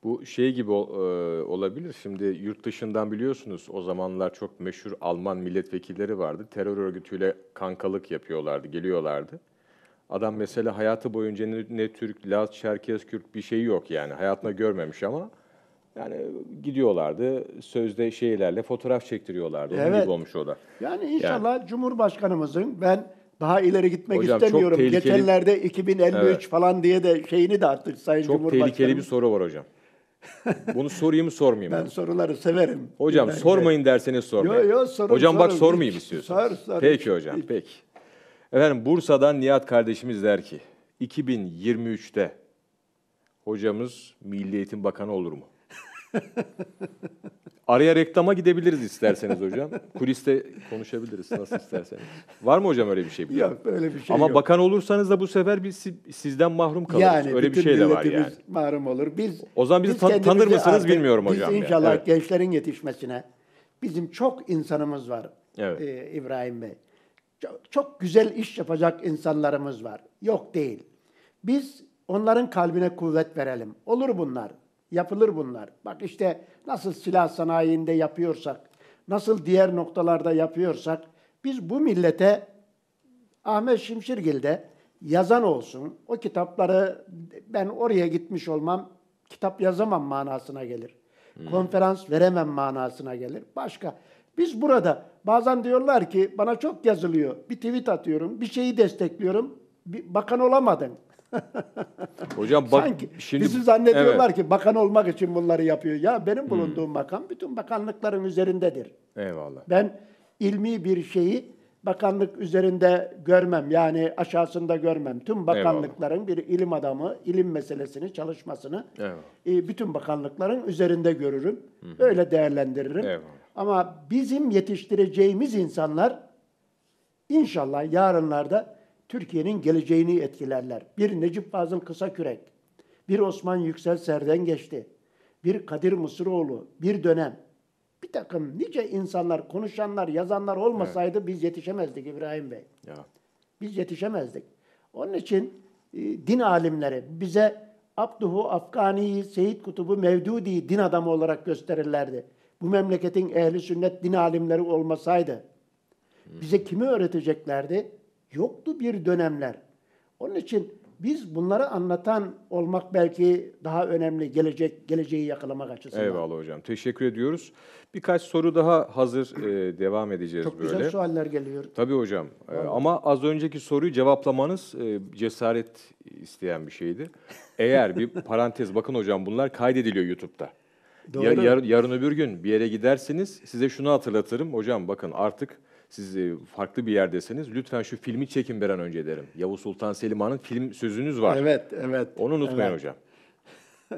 Bu şey gibi olabilir. Şimdi yurt dışından biliyorsunuz o zamanlar çok meşhur Alman milletvekilleri vardı. Terör örgütüyle kankalık yapıyorlardı, geliyorlardı. Adam mesela hayatı boyunca ne Türk, Laz, Çerkez, Kürt bir şey yok yani. Hayatına görmemiş ama yani gidiyorlardı. Sözde şeylerle fotoğraf çektiriyorlardı. Onun evet. gibi olmuş o da. Yani inşallah yani. Cumhurbaşkanımızın ben... Daha ileri gitmek Hocam, istemiyorum. Tehlikeli... Geçenlerde iki bin elli üç evet. falan diye de şeyini de attık Sayın çok Cumhurbaşkanımız. Çok tehlikeli bir soru var hocam. Bunu sorayım mı sormayayım mı? Ben soruları severim. Hocam ben sormayın de. derseniz sormayın. Yo, yo, sorun, hocam sorun. bak sormayayım istiyorsunuz. Sor, sor. Peki hocam peki. Efendim Bursa'dan Nihat kardeşimiz der ki iki bin yirmi üçte hocamız Milli Eğitim Bakanı olur mu? Araya reklama gidebiliriz isterseniz hocam. Kuliste konuşabiliriz nasıl isterseniz. Var mı hocam öyle bir şey? Yok öyle bir şey Ama yok. bakan olursanız da bu sefer biz sizden mahrum kalırız. Yani, öyle bir şey de var yani. mahrum olur. Biz, o zaman bizi tan tanır mısınız artık, bilmiyorum hocam. Biz inşallah yani. evet. gençlerin yetişmesine bizim çok insanımız var evet. e, İbrahim Bey. Çok, çok güzel iş yapacak insanlarımız var. Yok değil. Biz onların kalbine kuvvet verelim. Olur bunlar. Yapılır bunlar. Bak işte nasıl silah sanayinde yapıyorsak, nasıl diğer noktalarda yapıyorsak, biz bu millete Ahmet Şimşirgil'de yazan olsun, o kitapları ben oraya gitmiş olmam, kitap yazamam manasına gelir. Hmm. Konferans veremem manasına gelir. Başka. Biz burada bazen diyorlar ki bana çok yazılıyor. Bir tweet atıyorum, bir şeyi destekliyorum, bir bakan olamadın. Hocam bak, sanki şimdi, bizi zannediyorlar evet. ki bakan olmak için bunları yapıyor. Ya benim bulunduğum hmm. makam bütün bakanlıkların üzerindedir. Eyvallah. Ben ilmi bir şeyi bakanlık üzerinde görmem. Yani aşağısında görmem. Tüm bakanlıkların Eyvallah. bir ilim adamı, ilim meselesini, çalışmasını e, bütün bakanlıkların üzerinde görürüm. Hmm. Öyle değerlendiririm. Eyvallah. Ama bizim yetiştireceğimiz insanlar inşallah yarınlarda Türkiye'nin geleceğini etkilerler. Bir Necip Fazıl Kısakürek, bir Osman Yüksel Serden geçti, bir Kadir Mısıroğlu, bir dönem. Bir takım nice insanlar, konuşanlar, yazanlar olmasaydı evet. biz yetişemezdik İbrahim Bey. Ya. Biz yetişemezdik. Onun için e, din alimleri bize Abduhu Afgani'yi, Seyyid Kutubu Mevdudi'yi din adamı olarak gösterirlerdi. Bu memleketin ehli sünnet din alimleri olmasaydı. Bize kimi öğreteceklerdi? Yoktu bir dönemler. Onun için Biz bunları anlatan olmak belki daha önemli gelecek geleceği yakalamak açısından. Eyvallah hocam. Teşekkür ediyoruz. Birkaç soru daha hazır e, devam edeceğiz Çok böyle. Çok güzel sualler geliyor. Tabii hocam. E, ama az önceki soruyu cevaplamanız e, cesaret isteyen bir şeydi. Eğer bir parantez bakın hocam bunlar kaydediliyor YouTube'da. Yar, yar, yarın öbür gün bir yere giderseniz size şunu hatırlatırım. Hocam bakın artık siz farklı bir yerdesiniz. Lütfen şu filmi çekin bir an önce derim. Yavuz Sultan Selim Han'ın film sözünüz var. Evet, evet. Onu unutmayın evet. hocam.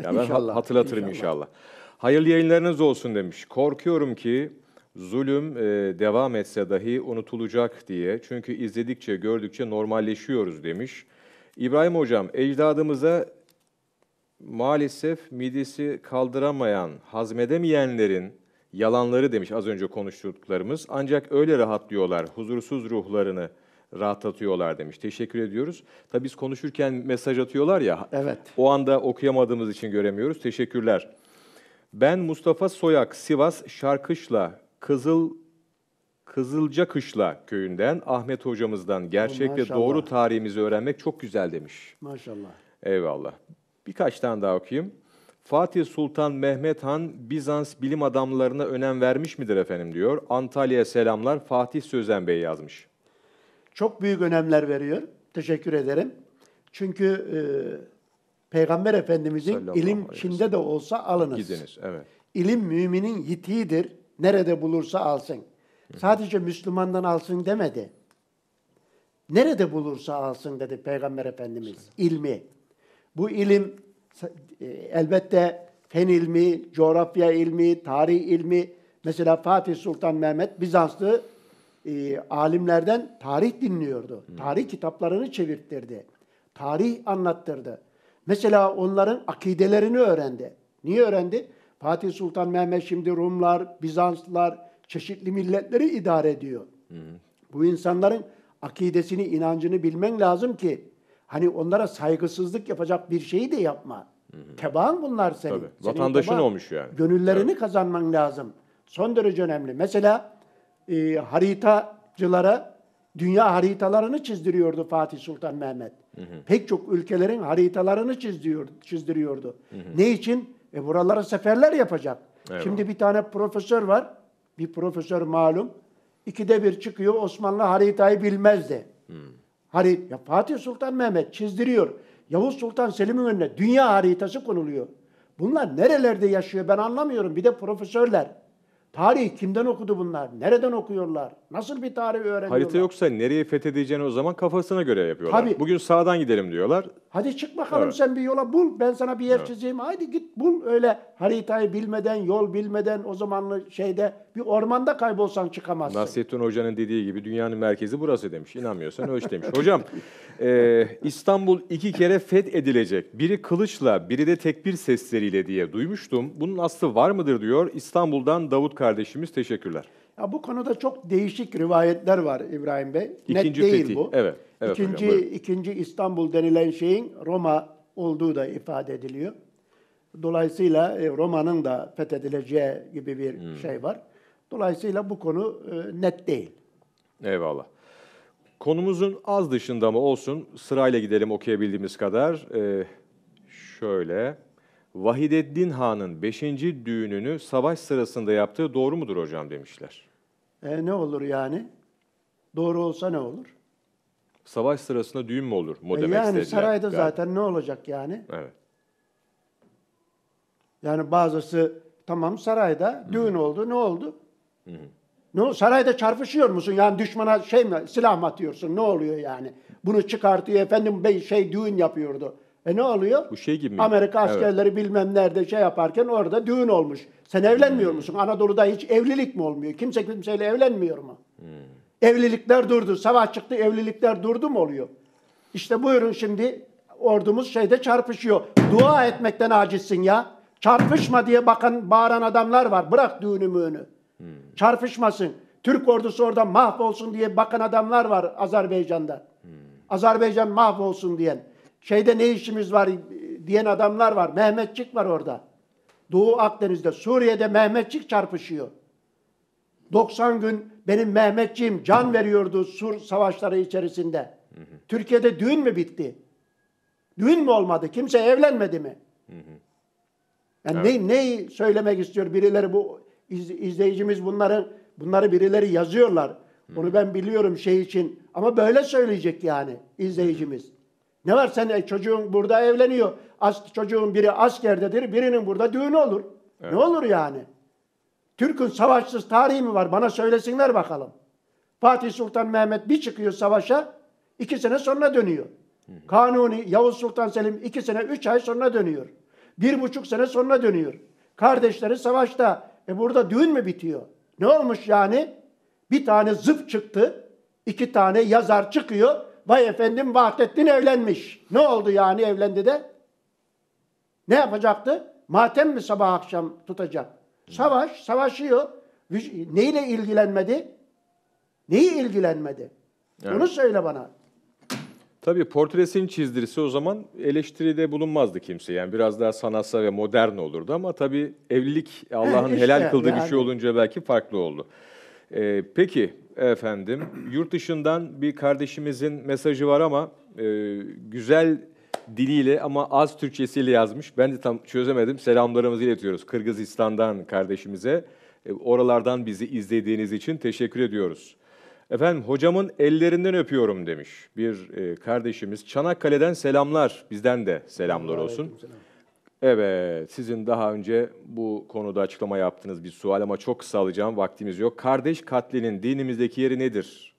Ya ben inşallah, hatırlatırım inşallah. inşallah. Hayırlı yayınlarınız olsun demiş. Korkuyorum ki zulüm e, devam etse dahi unutulacak diye. Çünkü izledikçe, gördükçe normalleşiyoruz demiş. İbrahim Hocam, ecdadımıza maalesef midesi kaldıramayan, hazmedemeyenlerin yalanları demiş az önce konuştuklarımız. Ancak öyle rahatlıyorlar, huzursuz ruhlarını rahatlatıyorlar demiş. Teşekkür ediyoruz. Tabii biz konuşurken mesaj atıyorlar ya, evet. o anda okuyamadığımız için göremiyoruz. Teşekkürler. Ben Mustafa Soyak, Sivas Şarkışla, Kızıl Kızılcakışla köyünden, Ahmet hocamızdan gerçek ve doğru tarihimizi öğrenmek çok güzel demiş. Maşallah. Eyvallah. Birkaç tane daha okuyayım. Fatih Sultan Mehmet Han Bizans bilim adamlarına önem vermiş midir efendim diyor. Antalya'ya selamlar Fatih Sözen Bey yazmış. Çok büyük önemler veriyor. Teşekkür ederim. Çünkü e, Peygamber Efendimizin Selam ilim Çin'de de olsa alınız. Gidiniz, evet. İlim müminin yitiğidir. Nerede bulursa alsın. Hı-hı. Sadece Müslümandan alsın demedi. Nerede bulursa alsın dedi Peygamber Efendimiz. Selam. İlmi. Bu ilim elbette fen ilmi, coğrafya ilmi, tarih ilmi. Mesela Fatih Sultan Mehmet Bizanslı e, alimlerden tarih dinliyordu. Hmm. Tarih kitaplarını çevirttirdi. Tarih anlattırdı. Mesela onların akidelerini öğrendi. Niye öğrendi? Fatih Sultan Mehmet şimdi Rumlar, Bizanslılar, çeşitli milletleri idare ediyor. Hmm. Bu insanların akidesini, inancını bilmen lazım ki hani onlara saygısızlık yapacak bir şeyi de yapma. Tebaan bunlar senin. Tabii, vatandaşın senin tebaan, olmuş yani. Gönüllerini evet. kazanman lazım. Son derece önemli. Mesela e, haritacılara dünya haritalarını çizdiriyordu Fatih Sultan Mehmet. Hı hı. Pek çok ülkelerin haritalarını çizdiriyordu. çizdiriyordu. Hı hı. Ne için? E, buralara seferler yapacak. Evet. Şimdi bir tane profesör var. Bir profesör malum. İkide bir çıkıyor Osmanlı haritayı bilmezdi. Hı. Harit ya Fatih Sultan Mehmet çizdiriyor. Yavuz Sultan Selim'in önüne dünya haritası konuluyor. Bunlar nerelerde yaşıyor ben anlamıyorum. Bir de profesörler. Tarih kimden okudu bunlar? Nereden okuyorlar? Nasıl bir tarih öğreniyorlar? Harita yoksa nereye fethedeceğini o zaman kafasına göre yapıyorlar. Tabii. Bugün sağdan gidelim diyorlar. Hadi çık bakalım evet. sen bir yola bul. Ben sana bir yer evet. çizeyim. Hadi git bul öyle haritayı bilmeden, yol bilmeden o zamanlı şeyde bir ormanda kaybolsan çıkamazsın. Nasrettin Hoca'nın dediği gibi dünyanın merkezi burası demiş. İnanmıyorsan ölç demiş. Hocam e, İstanbul iki kere fethedilecek. Biri kılıçla, biri de tekbir sesleriyle diye duymuştum. Bunun aslı var mıdır diyor. İstanbul'dan Davut kardeşimiz teşekkürler. Ya bu konuda çok değişik rivayetler var İbrahim Bey. İkinci Net değil fetih. Bu. Evet, evet ikinci, hocam, ikinci İstanbul denilen şeyin Roma olduğu da ifade ediliyor. Dolayısıyla Roma'nın da fethedileceği gibi bir hmm. şey var. Dolayısıyla bu konu net değil. Eyvallah. Konumuzun az dışında mı olsun sırayla gidelim okuyabildiğimiz kadar. Ee, şöyle... Vahideddin Han'ın beşinci düğününü savaş sırasında yaptığı doğru mudur hocam demişler. E ne olur yani? Doğru olsa ne olur? Savaş sırasında düğün mü olur? E yani sarayda yani. Zaten ne olacak yani? Evet. Yani bazısı tamam sarayda Hı-hı. düğün oldu ne oldu? Hı-hı. Ne sarayda çarpışıyor musun? Yani düşmana şey mi silah mı atıyorsun? Ne oluyor yani? Bunu çıkartıyor efendim bey şey düğün yapıyordu. E ne oluyor? Bu şey gibi mi? Amerika askerleri evet. bilmem nerede şey yaparken orada düğün olmuş. Sen evlenmiyor hmm. musun? Anadolu'da hiç evlilik mi olmuyor? Kimse kimseyle evlenmiyor mu? Hmm. Evlilikler durdu. Savaş çıktı evlilikler durdu mu oluyor? İşte buyurun şimdi ordumuz şeyde çarpışıyor. Dua etmekten acizsin ya. Çarpışma diye bakan bağıran adamlar var. Bırak düğünü müğünü. Hmm. Çarpışmasın. Türk ordusu orada mahvolsun diye bakan adamlar var Azerbaycan'da. Hmm. Azerbaycan mahvolsun diyen. Şeyde ne işimiz var diyen adamlar var. Mehmetçik var orada. Doğu Akdeniz'de, Suriye'de Mehmetçik çarpışıyor. doksan gün benim Mehmetçiğim can veriyordu Sur savaşları içerisinde. Hı hı. Türkiye'de düğün mü bitti? Düğün mü olmadı? Kimse evlenmedi mi? Hı hı. Yani evet. ne, neyi söylemek istiyor? Birileri bu iz, izleyicimiz bunları bunları birileri yazıyorlar. Bunu ben biliyorum şey için. Ama böyle söyleyecek yani izleyicimiz. Hı hı. Ne var sen çocuğun burada evleniyor. As, çocuğun biri askerdedir. Birinin burada düğünü olur. Evet. Ne olur yani? Türk'ün savaşsız tarihi mi var? Bana söylesinler bakalım. Fatih Sultan Mehmet bir çıkıyor savaşa. İki sene sonra dönüyor. Hı hı. Kanuni, Yavuz Sultan Selim iki sene, üç ay sonra dönüyor. Bir buçuk sene sonra dönüyor. Kardeşleri savaşta. E burada düğün mü bitiyor? Ne olmuş yani? Bir tane zıp çıktı. İki tane yazar çıkıyor. Vay efendim Vahdettin evlenmiş. Ne oldu yani evlendi de? Ne yapacaktı? Matem mi sabah akşam tutacak? Savaş, savaşıyor. Neyle ilgilenmedi? Neyi ilgilenmedi? Evet. Bunu söyle bana. Tabii portresini çizdirse o zaman eleştiride bulunmazdı kimse. Yani biraz daha sanatsal ve modern olurdu ama tabii evlilik Allah'ın evet, işte, helal kıldığı yani. Bir şey olunca belki farklı oldu. Ee, peki efendim, yurt dışından bir kardeşimizin mesajı var ama e, güzel diliyle ama az Türkçesiyle yazmış. Ben de tam çözemedim. Selamlarımızı iletiyoruz Kırgızistan'dan kardeşimize. E, oralardan bizi izlediğiniz için teşekkür ediyoruz. Efendim hocamın ellerinden öpüyorum demiş bir e, kardeşimiz. Çanakkale'den selamlar, bizden de selamlar olsun. Evet, sizin daha önce bu konuda açıklama yaptığınız bir sual ama çok kısa alacağım, vaktimiz yok. Kardeş katlinin dinimizdeki yeri nedir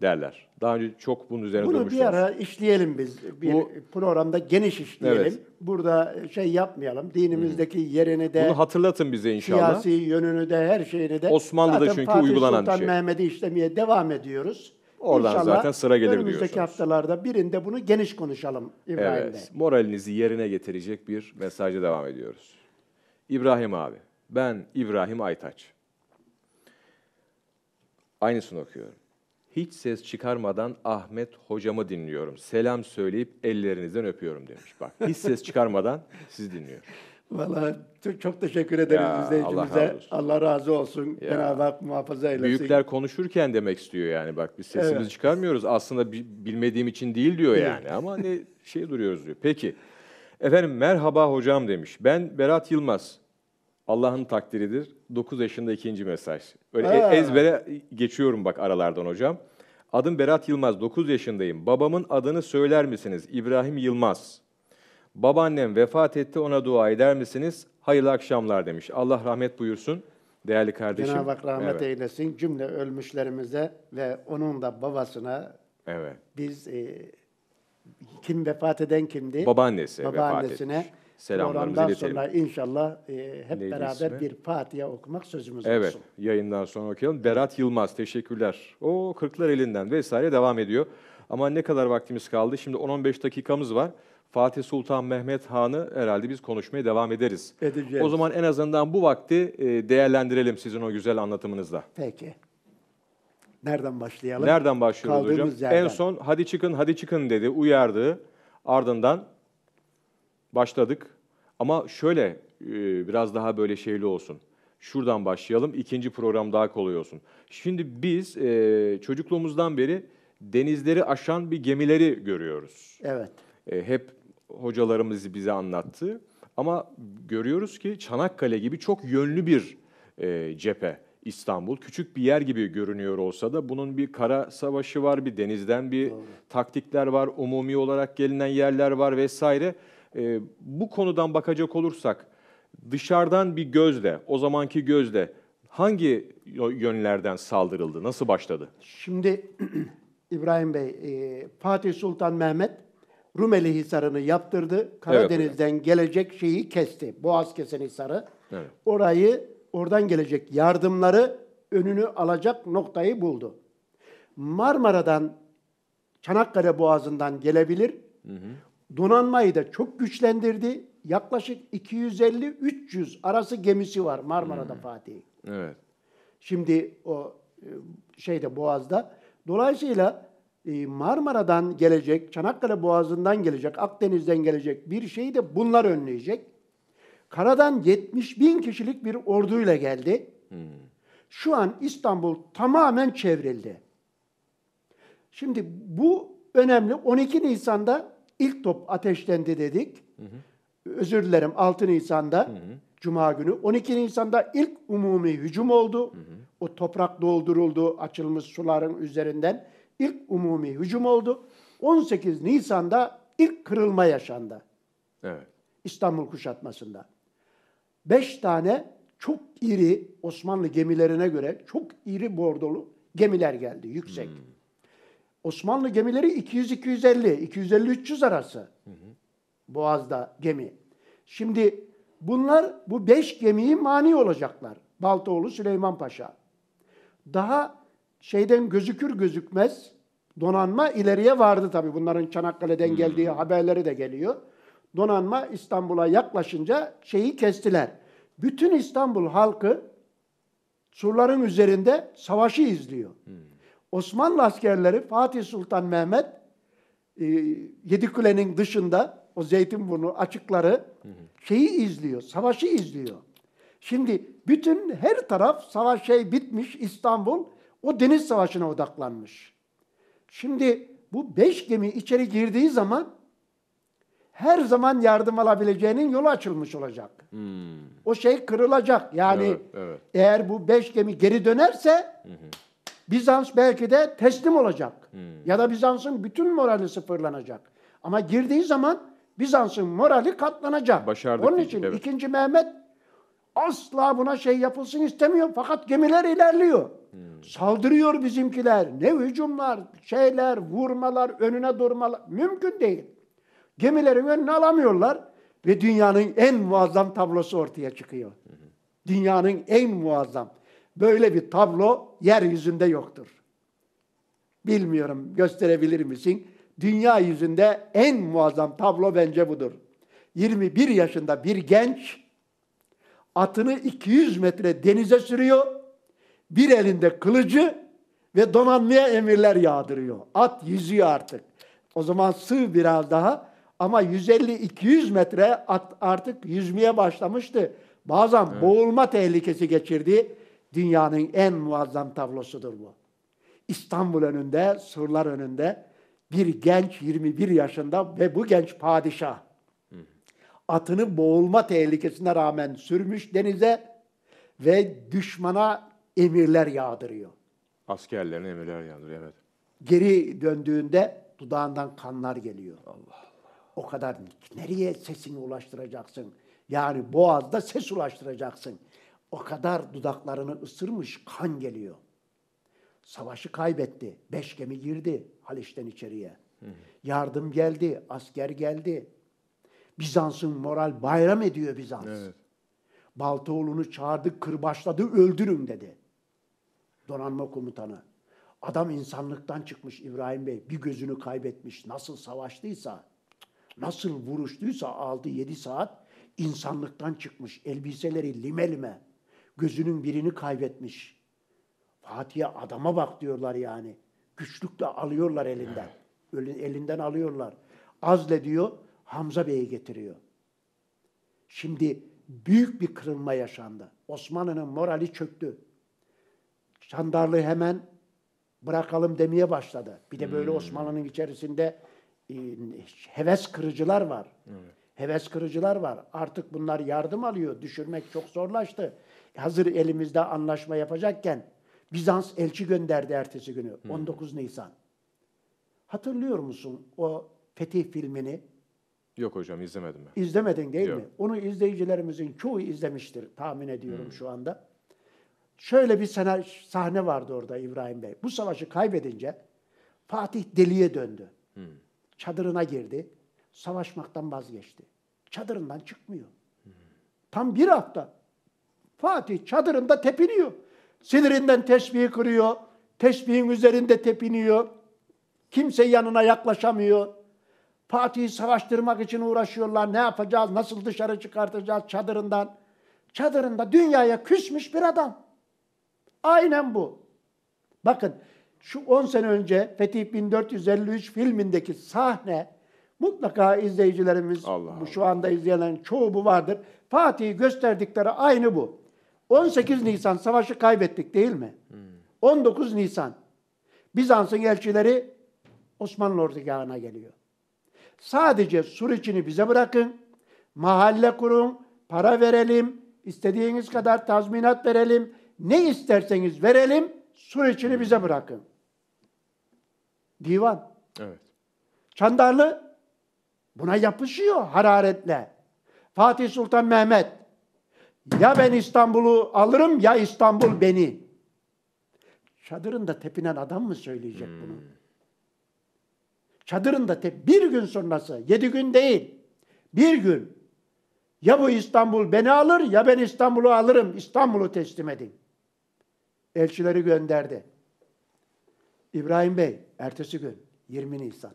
derler. Daha önce çok bunun üzerine bunu durmuştunuz. Bunu bir ara işleyelim biz. Bir bu, programda geniş işleyelim. Evet. Burada şey yapmayalım. Dinimizdeki hı. yerini de... Bunu hatırlatın bize inşallah. Siyasi yönünü de, her şeyini de. Osmanlı'da zaten çünkü Fatih uygulanan Sultan bir şey. Fatih Sultan Mehmet'i işlemeye devam ediyoruz. Oradan inşallah zaten sıra gelir diyorsunuz. Önümüzdeki haftalarda birinde bunu geniş konuşalım İbrahim'le. Evet, moralinizi yerine getirecek bir mesajla devam ediyoruz. İbrahim abi, ben İbrahim Aytaç. Aynısını okuyorum. Hiç ses çıkarmadan Ahmet hocamı dinliyorum. Selam söyleyip ellerinizden öpüyorum demiş. Bak hiç ses çıkarmadan sizi dinliyor. Vallahi çok teşekkür ederiz ya, izleyicimize. Allah razı olsun. Cenab-ı Hak muhafaza eylesin. Büyükler konuşurken demek istiyor yani. Bak biz sesimizi evet. çıkarmıyoruz. Aslında bilmediğim için değil diyor yani. Ama ne şey duruyoruz diyor. Peki. Efendim merhaba hocam demiş. Ben Berat Yılmaz. Allah'ın takdiridir. dokuz yaşında ikinci mesaj. Öyle e ezbere geçiyorum bak aralardan hocam. Adım Berat Yılmaz, dokuz yaşındayım. Babamın adını söyler misiniz? İbrahim Yılmaz. Babaannem vefat etti, ona dua eder misiniz? Hayırlı akşamlar demiş. Allah rahmet buyursun değerli kardeşim. Cenab-ı Hak rahmet evet. eylesin cümle ölmüşlerimize ve onun da babasına evet. biz e, kim vefat eden kimdi? Babaannesi Babaannesine vefat etmiş. Programdan sonra inşallah e, hep Neydi beraber ismi? bir Fatiha okumak sözümüz evet, olsun. Evet, yayından sonra okuyalım. Berat Yılmaz, teşekkürler. O kırklar elinden vesaire devam ediyor. Ama ne kadar vaktimiz kaldı? Şimdi on on beş dakikamız var. Fatih Sultan Mehmet Han'ı herhalde biz konuşmaya devam ederiz. Edeceğiz. O zaman en azından bu vakti değerlendirelim sizin o güzel anlatımınızla. Peki. Nereden başlayalım? Nereden başlıyoruz Kaldığımız hocam? Yerden. En son hadi çıkın, hadi çıkın dedi, uyardı. Ardından... Başladık ama şöyle biraz daha böyle şeyli olsun. Şuradan başlayalım, ikinci program daha kolay olsun. Şimdi biz çocukluğumuzdan beri denizleri aşan bir gemileri görüyoruz. Evet. Hep hocalarımız bize anlattı ama görüyoruz ki Çanakkale gibi çok yönlü bir cephe İstanbul. Küçük bir yer gibi görünüyor olsa da bunun bir kara savaşı var, bir denizden bir Doğru. taktikler var, umumi olarak gelinen yerler var vesaire. Ee, bu konudan bakacak olursak dışarıdan bir gözle, o zamanki gözle hangi yönlerden saldırıldı, nasıl başladı? Şimdi İbrahim Bey, e, Fatih Sultan Mehmet Rumeli Hisarı'nı yaptırdı. Karadeniz'den evet, gelecek şeyi kesti, Boğaz kesen Hisarı. Evet. Orayı, oradan gelecek yardımları önünü alacak noktayı buldu. Marmara'dan, Çanakkale Boğazı'ndan gelebilir. Hı hı. Donanmayı da çok güçlendirdi. Yaklaşık iki yüz elli üç yüz arası gemisi var Marmara'da hmm. Fatih'in. Evet. Şimdi o şeyde Boğaz'da. Dolayısıyla Marmara'dan gelecek, Çanakkale Boğazı'ndan gelecek, Akdeniz'den gelecek bir şeyi de bunlar önleyecek. Karadan yetmiş bin kişilik bir orduyla geldi. Hmm. Şu an İstanbul tamamen çevrildi. Şimdi bu önemli. on iki Nisan'da ilk top ateşlendi dedik. Hı hı. Özür dilerim, altı Nisan'da hı hı. Cuma günü. on iki Nisan'da ilk umumi hücum oldu. Hı hı. O toprak dolduruldu açılmış suların üzerinden. İlk umumi hücum oldu. on sekiz Nisan'da ilk kırılma yaşandı. Evet. İstanbul kuşatmasında. Beş tane çok iri, Osmanlı gemilerine göre çok iri bordolu gemiler geldi yüksek. Hmm. Osmanlı gemileri iki yüz iki yüz elli, iki yüz elli üç yüz arası. Hmm. Boğaz'da gemi. Şimdi bunlar bu beş gemiyi mani olacaklar. Baltaoğlu Süleyman Paşa. Daha şeyden gözükür gözükmez donanma ileriye vardı tabii. Bunların Çanakkale'den hmm. geldiği haberleri de geliyor. Donanma İstanbul'a yaklaşınca şeyi kestiler. Bütün İstanbul halkı surların üzerinde savaşı izliyor. Hmm. Osmanlı askerleri Fatih Sultan Mehmet e, Yedikule'nin dışında o Zeytinburnu açıkları hmm. şeyi izliyor, savaşı izliyor. Şimdi bütün her taraf savaş şey bitmiş İstanbul o deniz savaşına odaklanmış. Şimdi bu beş gemi içeri girdiği zaman her zaman yardım alabileceğinin yolu açılmış olacak. Hmm. O şey kırılacak. Yani evet, evet. eğer bu beş gemi geri dönerse hı hı. Bizans belki de teslim olacak. Hı. Ya da Bizans'ın bütün morali sıfırlanacak. Ama girdiği zaman Bizans'ın morali katlanacak. Başardık. Onun için evet. ikinci Mehmet asla buna şey yapılsın istemiyor. Fakat gemiler ilerliyor. Hı. Saldırıyor bizimkiler. Ne hücumlar, şeyler, vurmalar, önüne durmalar. Mümkün değil. Gemilerin önüne alamıyorlar ve dünyanın en muazzam tablosu ortaya çıkıyor. Hı hı. Dünyanın en muazzam. Böyle bir tablo yeryüzünde yoktur. Bilmiyorum gösterebilir misin? Dünya yüzünde en muazzam tablo bence budur. yirmi bir yaşında bir genç atını iki yüz metre denize sürüyor. Bir elinde kılıcı ve donanmaya emirler yağdırıyor. At yüzüyor artık. O zaman sığ biraz daha. Ama yüz elli iki yüz metre artık yüzmeye başlamıştı. Bazen evet. boğulma tehlikesi geçirdi. Dünyanın en muazzam tablosudur bu. İstanbul önünde, surlar önünde bir genç yirmi bir yaşında ve bu genç padişah. Hı. Atını boğulma tehlikesine rağmen sürmüş denize ve düşmana emirler yağdırıyor. Askerlerine emirler yağdırıyor, evet. Geri döndüğünde dudağından kanlar geliyor. Allah. O kadar nereye sesini ulaştıracaksın? Yani boğazda ses ulaştıracaksın. O kadar dudaklarını ısırmış kan geliyor. Savaşı kaybetti. Beş gemi girdi Haliç'ten içeriye. Hı hı. Yardım geldi, asker geldi. Bizans'ın moral bayram ediyor Bizans. Evet. Baltaoğlu'nu çağırdı, kırbaçladı, öldürün dedi. Donanma komutanı. Adam insanlıktan çıkmış İbrahim Bey. Bir gözünü kaybetmiş. Nasıl savaştıysa... Nasıl vuruştuysa altı yedi saat insanlıktan çıkmış. Elbiseleri lime lime. Gözünün birini kaybetmiş. Fatih'e adama bak diyorlar yani. Güçlükle alıyorlar elinden. Elinden alıyorlar. Azle diyor Hamza Bey'i getiriyor. Şimdi büyük bir kırılma yaşandı. Osmanlı'nın morali çöktü. Çandarlığı hemen bırakalım demeye başladı. Bir de böyle hmm. Osmanlı'nın içerisinde... heves kırıcılar var. Evet. Heves kırıcılar var. Artık bunlar yardım alıyor. Düşürmek çok zorlaştı. Hazır elimizde anlaşma yapacakken Bizans elçi gönderdi ertesi günü. Hı. on dokuz Nisan. Hatırlıyor musun o Fetih filmini? Yok hocam izlemedim ben. İzlemedin değil Yok. mi? Onu izleyicilerimizin çoğu izlemiştir tahmin ediyorum Hı. şu anda. Şöyle bir sahne vardı orada İbrahim Bey. Bu savaşı kaybedince Fatih deliye döndü. Hı. Çadırına girdi. Savaşmaktan vazgeçti. Çadırından çıkmıyor. Hı hı. Tam bir hafta Fatih çadırında tepiniyor. Sinirinden tesbihi kırıyor. Tesbihin üzerinde tepiniyor. Kimse yanına yaklaşamıyor. Fatih'i savaştırmak için uğraşıyorlar. Ne yapacağız? Nasıl dışarı çıkartacağız çadırından? Çadırında dünyaya küsmüş bir adam. Aynen bu. Bakın. Şu on sene önce Fetih bin dört yüz elli üç filmindeki sahne mutlaka izleyicilerimiz Allah Allah. Şu anda izleyenlerin çoğu bu vardır. Fatih'i gösterdikleri aynı bu. on sekiz Nisan savaşı kaybettik değil mi? Hmm. on dokuz Nisan Bizans'ın elçileri Osmanlı ordugahına geliyor. Sadece sur içini bize bırakın, mahalle kurun, para verelim, istediğiniz kadar tazminat verelim, ne isterseniz verelim, sur içini bize bırakın. Divan. Evet. Çandarlı buna yapışıyor hararetle. Fatih Sultan Mehmet, ya ben İstanbul'u alırım ya İstanbul beni. Çadırında tepinen adam mı söyleyecek hmm. bunu? Çadırında tep bir gün sonrası, yedi gün değil, bir gün. Ya bu İstanbul beni alır ya ben İstanbul'u alırım. İstanbul'u teslim edin. Elçileri gönderdi. İbrahim Bey, ertesi gün yirmi Nisan.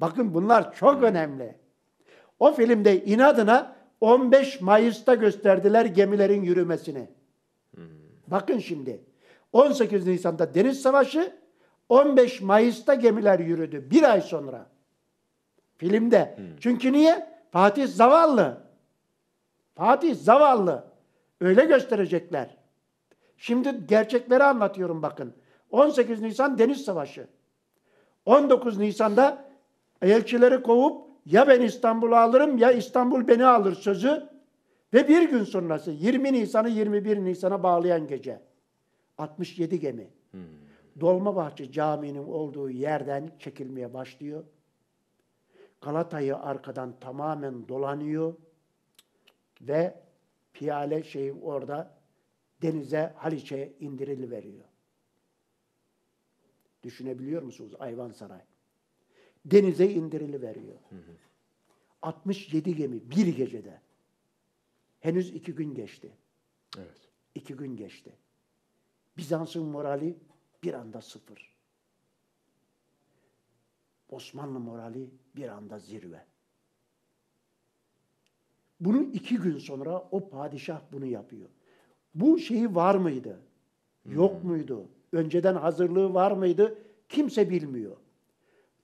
Bakın bunlar çok önemli. O filmde inadına on beş Mayıs'ta gösterdiler gemilerin yürümesini. Hmm. Bakın şimdi. on sekiz Nisan'da Deniz Savaşı, on beş Mayıs'ta gemiler yürüdü. Bir ay sonra. Filmde. Hmm. Çünkü niye? Fatih zavallı. Fatih zavallı. Öyle gösterecekler. Şimdi gerçekleri anlatıyorum bakın. on sekiz Nisan Deniz Savaşı. on dokuz Nisan'da elçileri kovup ya ben İstanbul'u alırım ya İstanbul beni alır sözü ve bir gün sonrası yirmi Nisan'ı yirmi bir Nisan'a bağlayan gece altmış yedi gemi hmm. Dolmabahçe Camii'nin olduğu yerden çekilmeye başlıyor. Galata'yı arkadan tamamen dolanıyor ve Piyale şeyi orada denize, Haliç'e indiriliveriyor. Düşünebiliyor musunuz? Ayvansaray. Denize indiriliveriyor. Hı hı. altmış yedi gemi bir gecede. Henüz iki gün geçti. Evet. İki gün geçti. Bizans'ın morali bir anda sıfır. Osmanlı morali bir anda zirve. Bunu iki gün sonra o padişah bunu yapıyor. Bu şeyi var mıydı? Yok hmm. muydu? Önceden hazırlığı var mıydı? Kimse bilmiyor.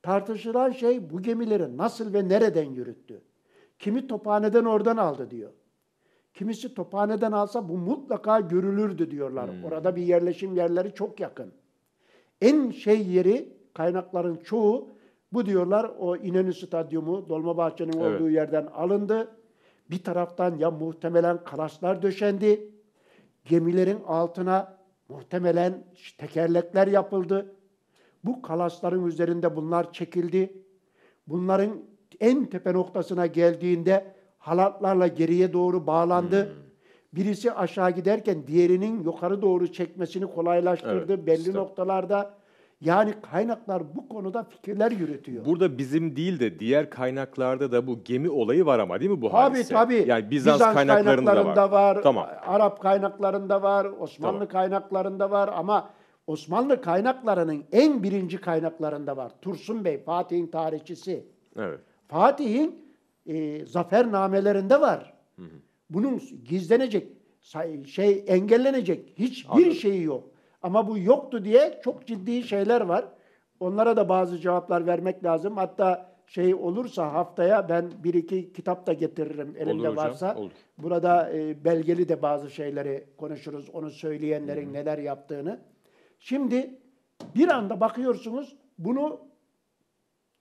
Tartışılan şey bu gemileri nasıl ve nereden yürüttü? Kimi Tophane'den oradan aldı diyor. Kimisi Tophane'den alsa bu mutlaka görülürdü diyorlar. Hmm. Orada bir yerleşim yerleri çok yakın. En şey yeri, kaynakların çoğu bu diyorlar, o İnönü Stadyumu, Dolmabahçe'nin evet. olduğu yerden alındı. Bir taraftan ya muhtemelen kalaslar döşendi. Gemilerin altına muhtemelen tekerlekler yapıldı. Bu kalasların üzerinde bunlar çekildi. Bunların en tepe noktasına geldiğinde halatlarla geriye doğru bağlandı. Hmm. Birisi aşağı giderken diğerinin yukarı doğru çekmesini kolaylaştırdı evet, belli işte. noktalarda. Yani kaynaklar bu konuda fikirler yürütüyor. Burada bizim değil de diğer kaynaklarda da bu gemi olayı var ama değil mi bu hadise? Tabii tabii. Yani Bizans, Bizans kaynaklarında, kaynaklarında var. var. Tamam. Arap kaynaklarında var. Osmanlı tamam. kaynaklarında var ama Osmanlı kaynaklarının en birinci kaynaklarında var. Tursun Bey, Fatih'in tarihçisi. Evet. Fatih'in e, zafernamelerinde var. Hı hı. Bunun gizlenecek, şey engellenecek hiçbir Anladım. şeyi yok. Ama bu yoktu diye çok ciddi şeyler var. Onlara da bazı cevaplar vermek lazım. Hatta şey olursa haftaya ben bir iki kitap da getiririm elimde olur varsa. Hocam, olur. Burada e, belgeli de bazı şeyleri konuşuruz. Onu söyleyenlerin Hı-hı. neler yaptığını. Şimdi bir anda bakıyorsunuz bunu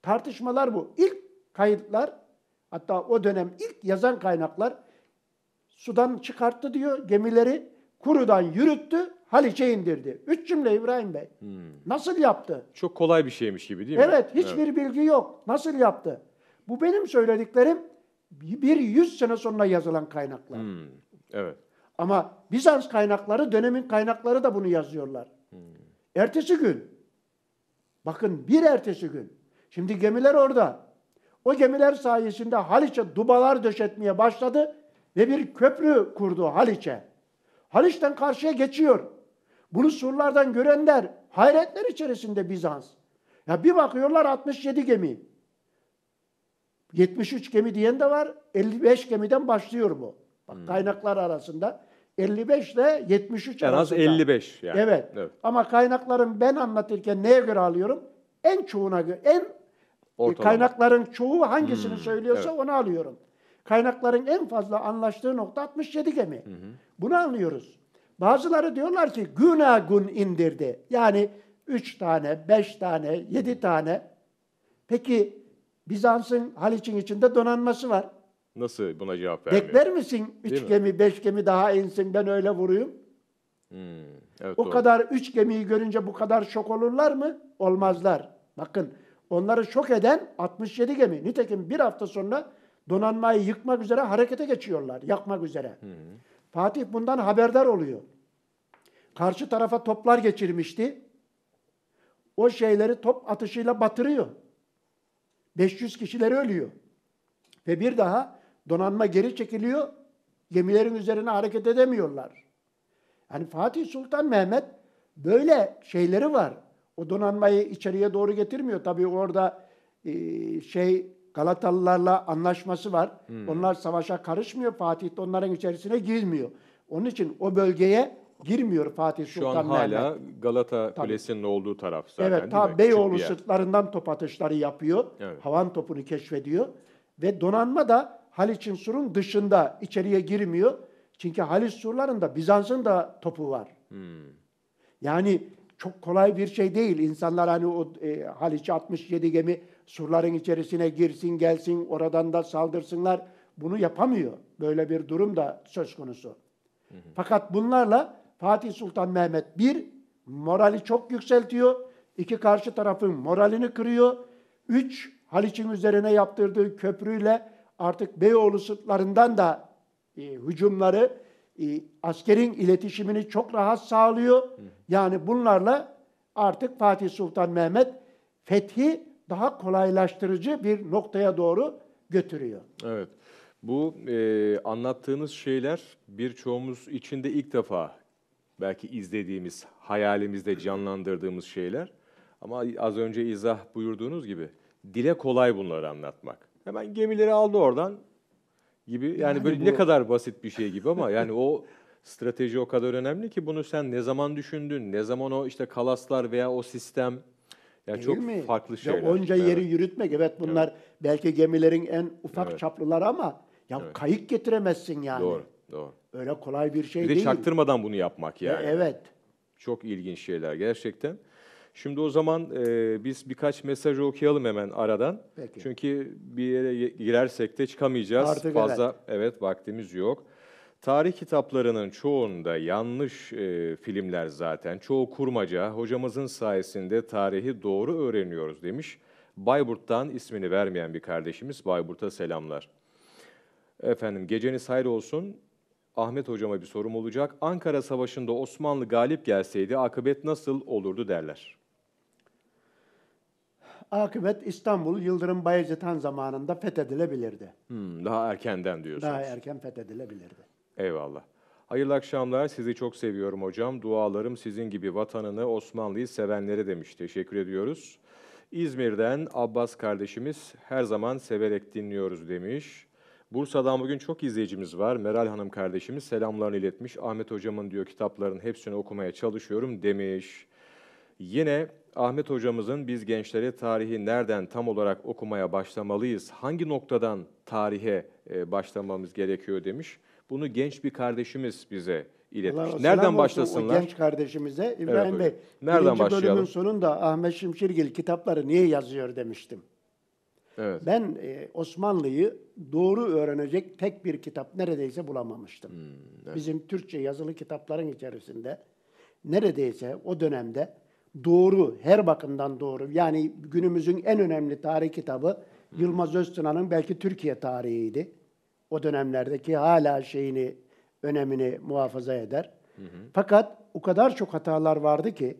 tartışmalar bu. İlk kayıtlar hatta o dönem ilk yazan kaynaklar sudan çıkarttı diyor gemileri. Kurudan yürüttü. Haliç'e indirdi. Üç cümle İbrahim Bey. Hmm. Nasıl yaptı? Çok kolay bir şeymiş gibi değil mi? Evet. Hiçbir evet. bilgi yok. Nasıl yaptı? Bu benim söylediklerim bir yüz sene sonra yazılan kaynaklar. Hmm. Evet. Ama Bizans kaynakları, dönemin kaynakları da bunu yazıyorlar. Hmm. Ertesi gün. Bakın bir ertesi gün. Şimdi gemiler orada. O gemiler sayesinde Haliç'e dubalar döşetmeye başladı ve bir köprü kurdu Haliç'e. Haliç'ten karşıya geçiyor. Bunu surlardan görenler hayretler içerisinde Bizans. Ya bir bakıyorlar altmış yedi gemi. yetmiş üç gemi diyen de var. elli beş gemiden başlıyor bu. Bak hmm. kaynaklar arasında. elli beş ile yetmiş üç en arasında. En az elli beş yani. Evet. evet. Ama kaynakların ben anlatırken neye göre alıyorum? En çoğuna göre. En Ortalama. Kaynakların çoğu hangisini hmm. söylüyorsa evet. onu alıyorum. Kaynakların en fazla anlaştığı nokta altmış yedi gemi. Hı hı. Bunu anlıyoruz. Bazıları diyorlar ki günagun indirdi. Yani üç tane, beş tane, yedi tane. Peki Bizans'ın Haliç'in içinde donanması var. Nasıl buna cevap vermiyor? Bekler misin? Üç Değil gemi, mi? beş gemi daha insin, ben öyle vuruyum. Hmm, evet, o doğru. kadar üç gemiyi görünce bu kadar şok olurlar mı? Olmazlar. Bakın, onları şok eden altmış yedi gemi. Nitekim bir hafta sonra donanmayı yıkmak üzere harekete geçiyorlar. Yakmak üzere. Hmm. Fatih bundan haberdar oluyor. Karşı tarafa toplar geçirmişti. O şeyleri top atışıyla batırıyor. beş yüz kişileri ölüyor. Ve bir daha donanma geri çekiliyor. Gemilerin üzerine hareket edemiyorlar. Yani Fatih Sultan Mehmet böyle şeyleri var. O donanmayı içeriye doğru getirmiyor. Tabii orada e, şey Galatalılarla anlaşması var. Hmm. Onlar savaşa karışmıyor. Fatih de onların içerisine girmiyor. Onun için o bölgeye girmiyor Fatih Sultan Mehmet. Şu an hala Mehmet. Galata tabii. Kulesi'nin olduğu taraf zaten. Evet, ta Beyoğlu sırtlarından top atışları yapıyor. Evet. Havan topunu keşfediyor. Ve donanma da Haliç'in surun dışında, içeriye girmiyor. Çünkü Haliç surlarında Bizans'ın da topu var. Hmm. Yani çok kolay bir şey değil. İnsanlar hani o e, Haliç'e altmış yedi gemi surların içerisine girsin gelsin, oradan da saldırsınlar. Bunu yapamıyor. Böyle bir durum da söz konusu. Hmm. Fakat bunlarla Fatih Sultan Mehmet bir, morali çok yükseltiyor. İki, karşı tarafın moralini kırıyor. Üç, Haliç'in üzerine yaptırdığı köprüyle artık Beyoğlu sırtlarından da e, hücumları, e, askerin iletişimini çok rahat sağlıyor. Hı. Yani bunlarla artık Fatih Sultan Mehmet fethi daha kolaylaştırıcı bir noktaya doğru götürüyor. Evet, bu e, anlattığınız şeyler birçoğumuz içinde ilk defa belki izlediğimiz, hayalimizde canlandırdığımız şeyler. Ama az önce izah buyurduğunuz gibi, dile kolay bunları anlatmak. Hemen gemileri aldı oradan gibi. Yani, yani böyle bu... ne kadar basit bir şey gibi ama yani o strateji o kadar önemli ki bunu sen ne zaman düşündün? Ne zaman o işte kalaslar veya o sistem? Yani çok mi? farklı şeyler. Ya onca evet. yeri yürütmek. Evet, bunlar evet. belki gemilerin en ufak evet. çaplıları ama ya evet. kayık getiremezsin yani. Doğru, doğru. Öyle kolay bir şey bir değil. Bir de çaktırmadan bunu yapmak yani. Ya, evet. Çok ilginç şeyler gerçekten. Şimdi o zaman e, biz birkaç mesaj okuyalım hemen aradan. Peki. Çünkü bir yere girersek de çıkamayacağız. Artık fazla evet. evet vaktimiz yok. Tarih kitaplarının çoğunda yanlış e, filmler zaten. Çoğu kurmaca. Hocamızın sayesinde tarihi doğru öğreniyoruz demiş. Bayburt'tan ismini vermeyen bir kardeşimiz. Bayburt'a selamlar. Efendim, geceniz hayır olsun. Ahmet hocama bir sorum olacak. Ankara Savaşı'nda Osmanlı galip gelseydi akıbet nasıl olurdu derler. Akıbet İstanbul, Yıldırım Bayezid Han zamanında fethedilebilirdi. Hmm, daha erkenden diyorsunuz. Daha erken fethedilebilirdi. Eyvallah. Hayırlı akşamlar. Sizi çok seviyorum hocam. Dualarım sizin gibi vatanını, Osmanlı'yı sevenlere demiş. Teşekkür ediyoruz. İzmir'den Abbas kardeşimiz, her zaman severek dinliyoruz demiş. Bursa'dan bugün çok izleyicimiz var. Meral Hanım kardeşimiz selamlarını iletmiş. Ahmet hocamın diyor kitapların hepsini okumaya çalışıyorum demiş. Yine Ahmet hocamızın biz gençlere tarihi nereden tam olarak okumaya başlamalıyız, hangi noktadan tarihe başlamamız gerekiyor demiş. Bunu genç bir kardeşimiz bize iletmiş. Nereden başlasınlar? Genç kardeşimize İbrahim Bey, nereden başlayalım? Bölümün sonunda Ahmet Şimşirgil kitapları niye yazıyor demiştim. Evet. Ben e, Osmanlı'yı doğru öğrenecek tek bir kitap neredeyse bulamamıştım. Hmm, evet. Bizim Türkçe yazılı kitapların içerisinde neredeyse o dönemde doğru, her bakımdan doğru, yani günümüzün en önemli tarih kitabı hmm. Yılmaz Öztuna'nın belki Türkiye tarihiydi. O dönemlerdeki hala şeyini, önemini muhafaza eder. Hmm. Fakat o kadar çok hatalar vardı ki,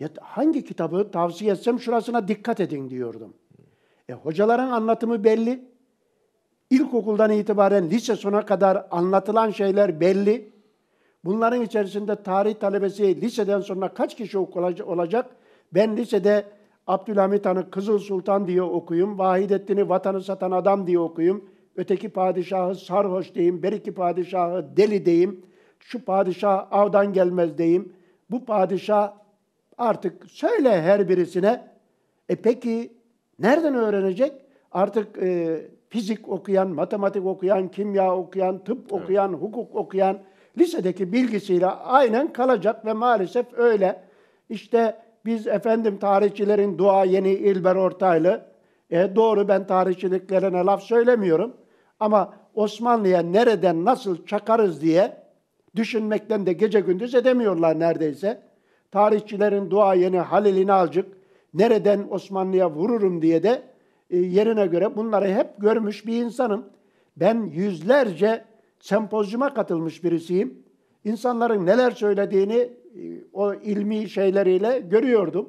ya hangi kitabı tavsiye etsem şurasına dikkat edin diyordum. E, hocaların anlatımı belli. İlkokuldan itibaren lise sona kadar anlatılan şeyler belli. Bunların içerisinde tarih talebesi liseden sonra kaç kişi olacak? Ben lisede Abdülhamit Han'ı Kızıl Sultan diye okuyayım, Vahidettin'i Vatanı Satan Adam diye okuyayım, öteki padişahı sarhoş diyeyim, beriki padişahı deli diyeyim, şu padişah avdan gelmez diyeyim, bu padişah artık söyle her birisine. E peki nereden öğrenecek? Artık e, fizik okuyan, matematik okuyan, kimya okuyan, tıp okuyan, evet. hukuk okuyan, lisedeki bilgisiyle aynen kalacak ve maalesef öyle. İşte biz efendim tarihçilerin duayeni İlber Ortaylı, E doğru, ben tarihçiliklerine laf söylemiyorum. Ama Osmanlı'ya nereden nasıl çakarız diye düşünmekten de gece gündüz edemiyorlar neredeyse. Tarihçilerin duayeni Halil İnalcık, nereden Osmanlı'ya vururum diye de e, yerine göre bunları hep görmüş bir insanım. Ben yüzlerce sempozyuma katılmış birisiyim. İnsanların neler söylediğini e, o ilmi şeyleriyle görüyordum.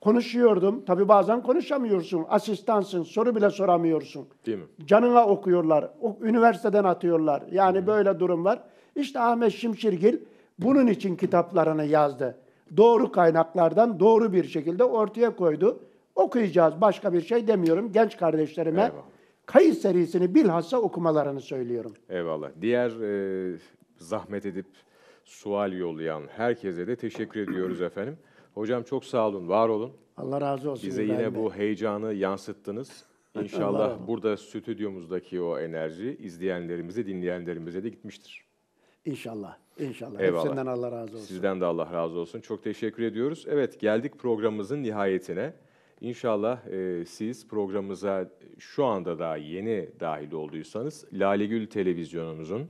Konuşuyordum. Tabii bazen konuşamıyorsun. Asistansın. Soru bile soramıyorsun. Değil mi? Canına okuyorlar. O, üniversiteden atıyorlar. Yani hmm. böyle durumlar. İşte Ahmet Şimşirgil bunun için kitaplarını yazdı. Doğru kaynaklardan doğru bir şekilde ortaya koydu. Okuyacağız. Başka bir şey demiyorum. Genç kardeşlerime eyvallah, Kayıt serisini bilhassa okumalarını söylüyorum. Eyvallah. Diğer e, zahmet edip sual yollayan herkese de teşekkür ediyoruz efendim. Hocam çok sağ olun, var olun. Allah razı olsun. Bize yine de bu heyecanı yansıttınız. İnşallah burada stüdyomuzdaki o enerji izleyenlerimize, dinleyenlerimize de gitmiştir. İnşallah, inşallah. Eyvallah. Hepsinden Allah razı olsun. Sizden de Allah razı olsun. Çok teşekkür ediyoruz. Evet, geldik programımızın nihayetine. İnşallah e, siz programımıza şu anda daha yeni dahil olduysanız, Lalegül Televizyonumuzun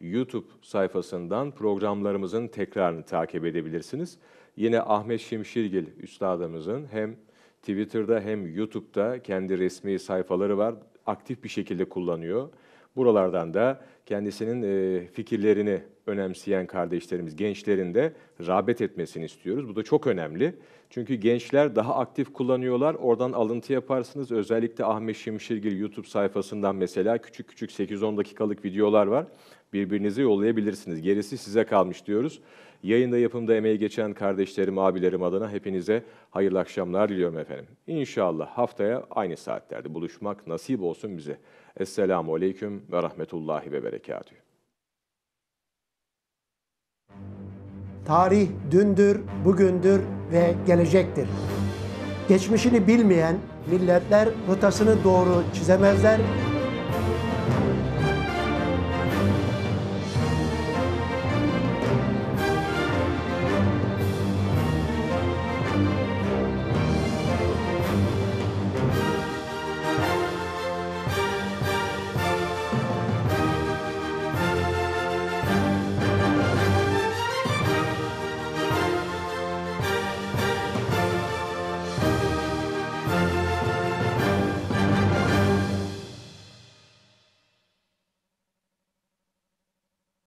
YouTube sayfasından programlarımızın tekrarını takip edebilirsiniz. Yine Ahmet Şimşirgil üstadımızın hem Twitter'da hem YouTube'da kendi resmi sayfaları var. Aktif bir şekilde kullanıyor. Buralardan da kendisinin fikirlerini önemseyen kardeşlerimiz, gençlerin de rağbet etmesini istiyoruz. Bu da çok önemli. Çünkü gençler daha aktif kullanıyorlar. Oradan alıntı yaparsınız. Özellikle Ahmet Şimşirgil YouTube sayfasından mesela küçük küçük sekiz on dakikalık videolar var. Birbirinizi yollayabilirsiniz. Gerisi size kalmış diyoruz. Yayında, yapımda emeği geçen kardeşlerim, abilerim adına hepinize hayırlı akşamlar diliyorum efendim. İnşallah haftaya aynı saatlerde buluşmak nasip olsun bize. Esselamu Aleyküm ve Rahmetullahi ve Berekatühü. Tarih dündür, bugündür ve gelecektir. Geçmişini bilmeyen milletler rotasını doğru çizemezler.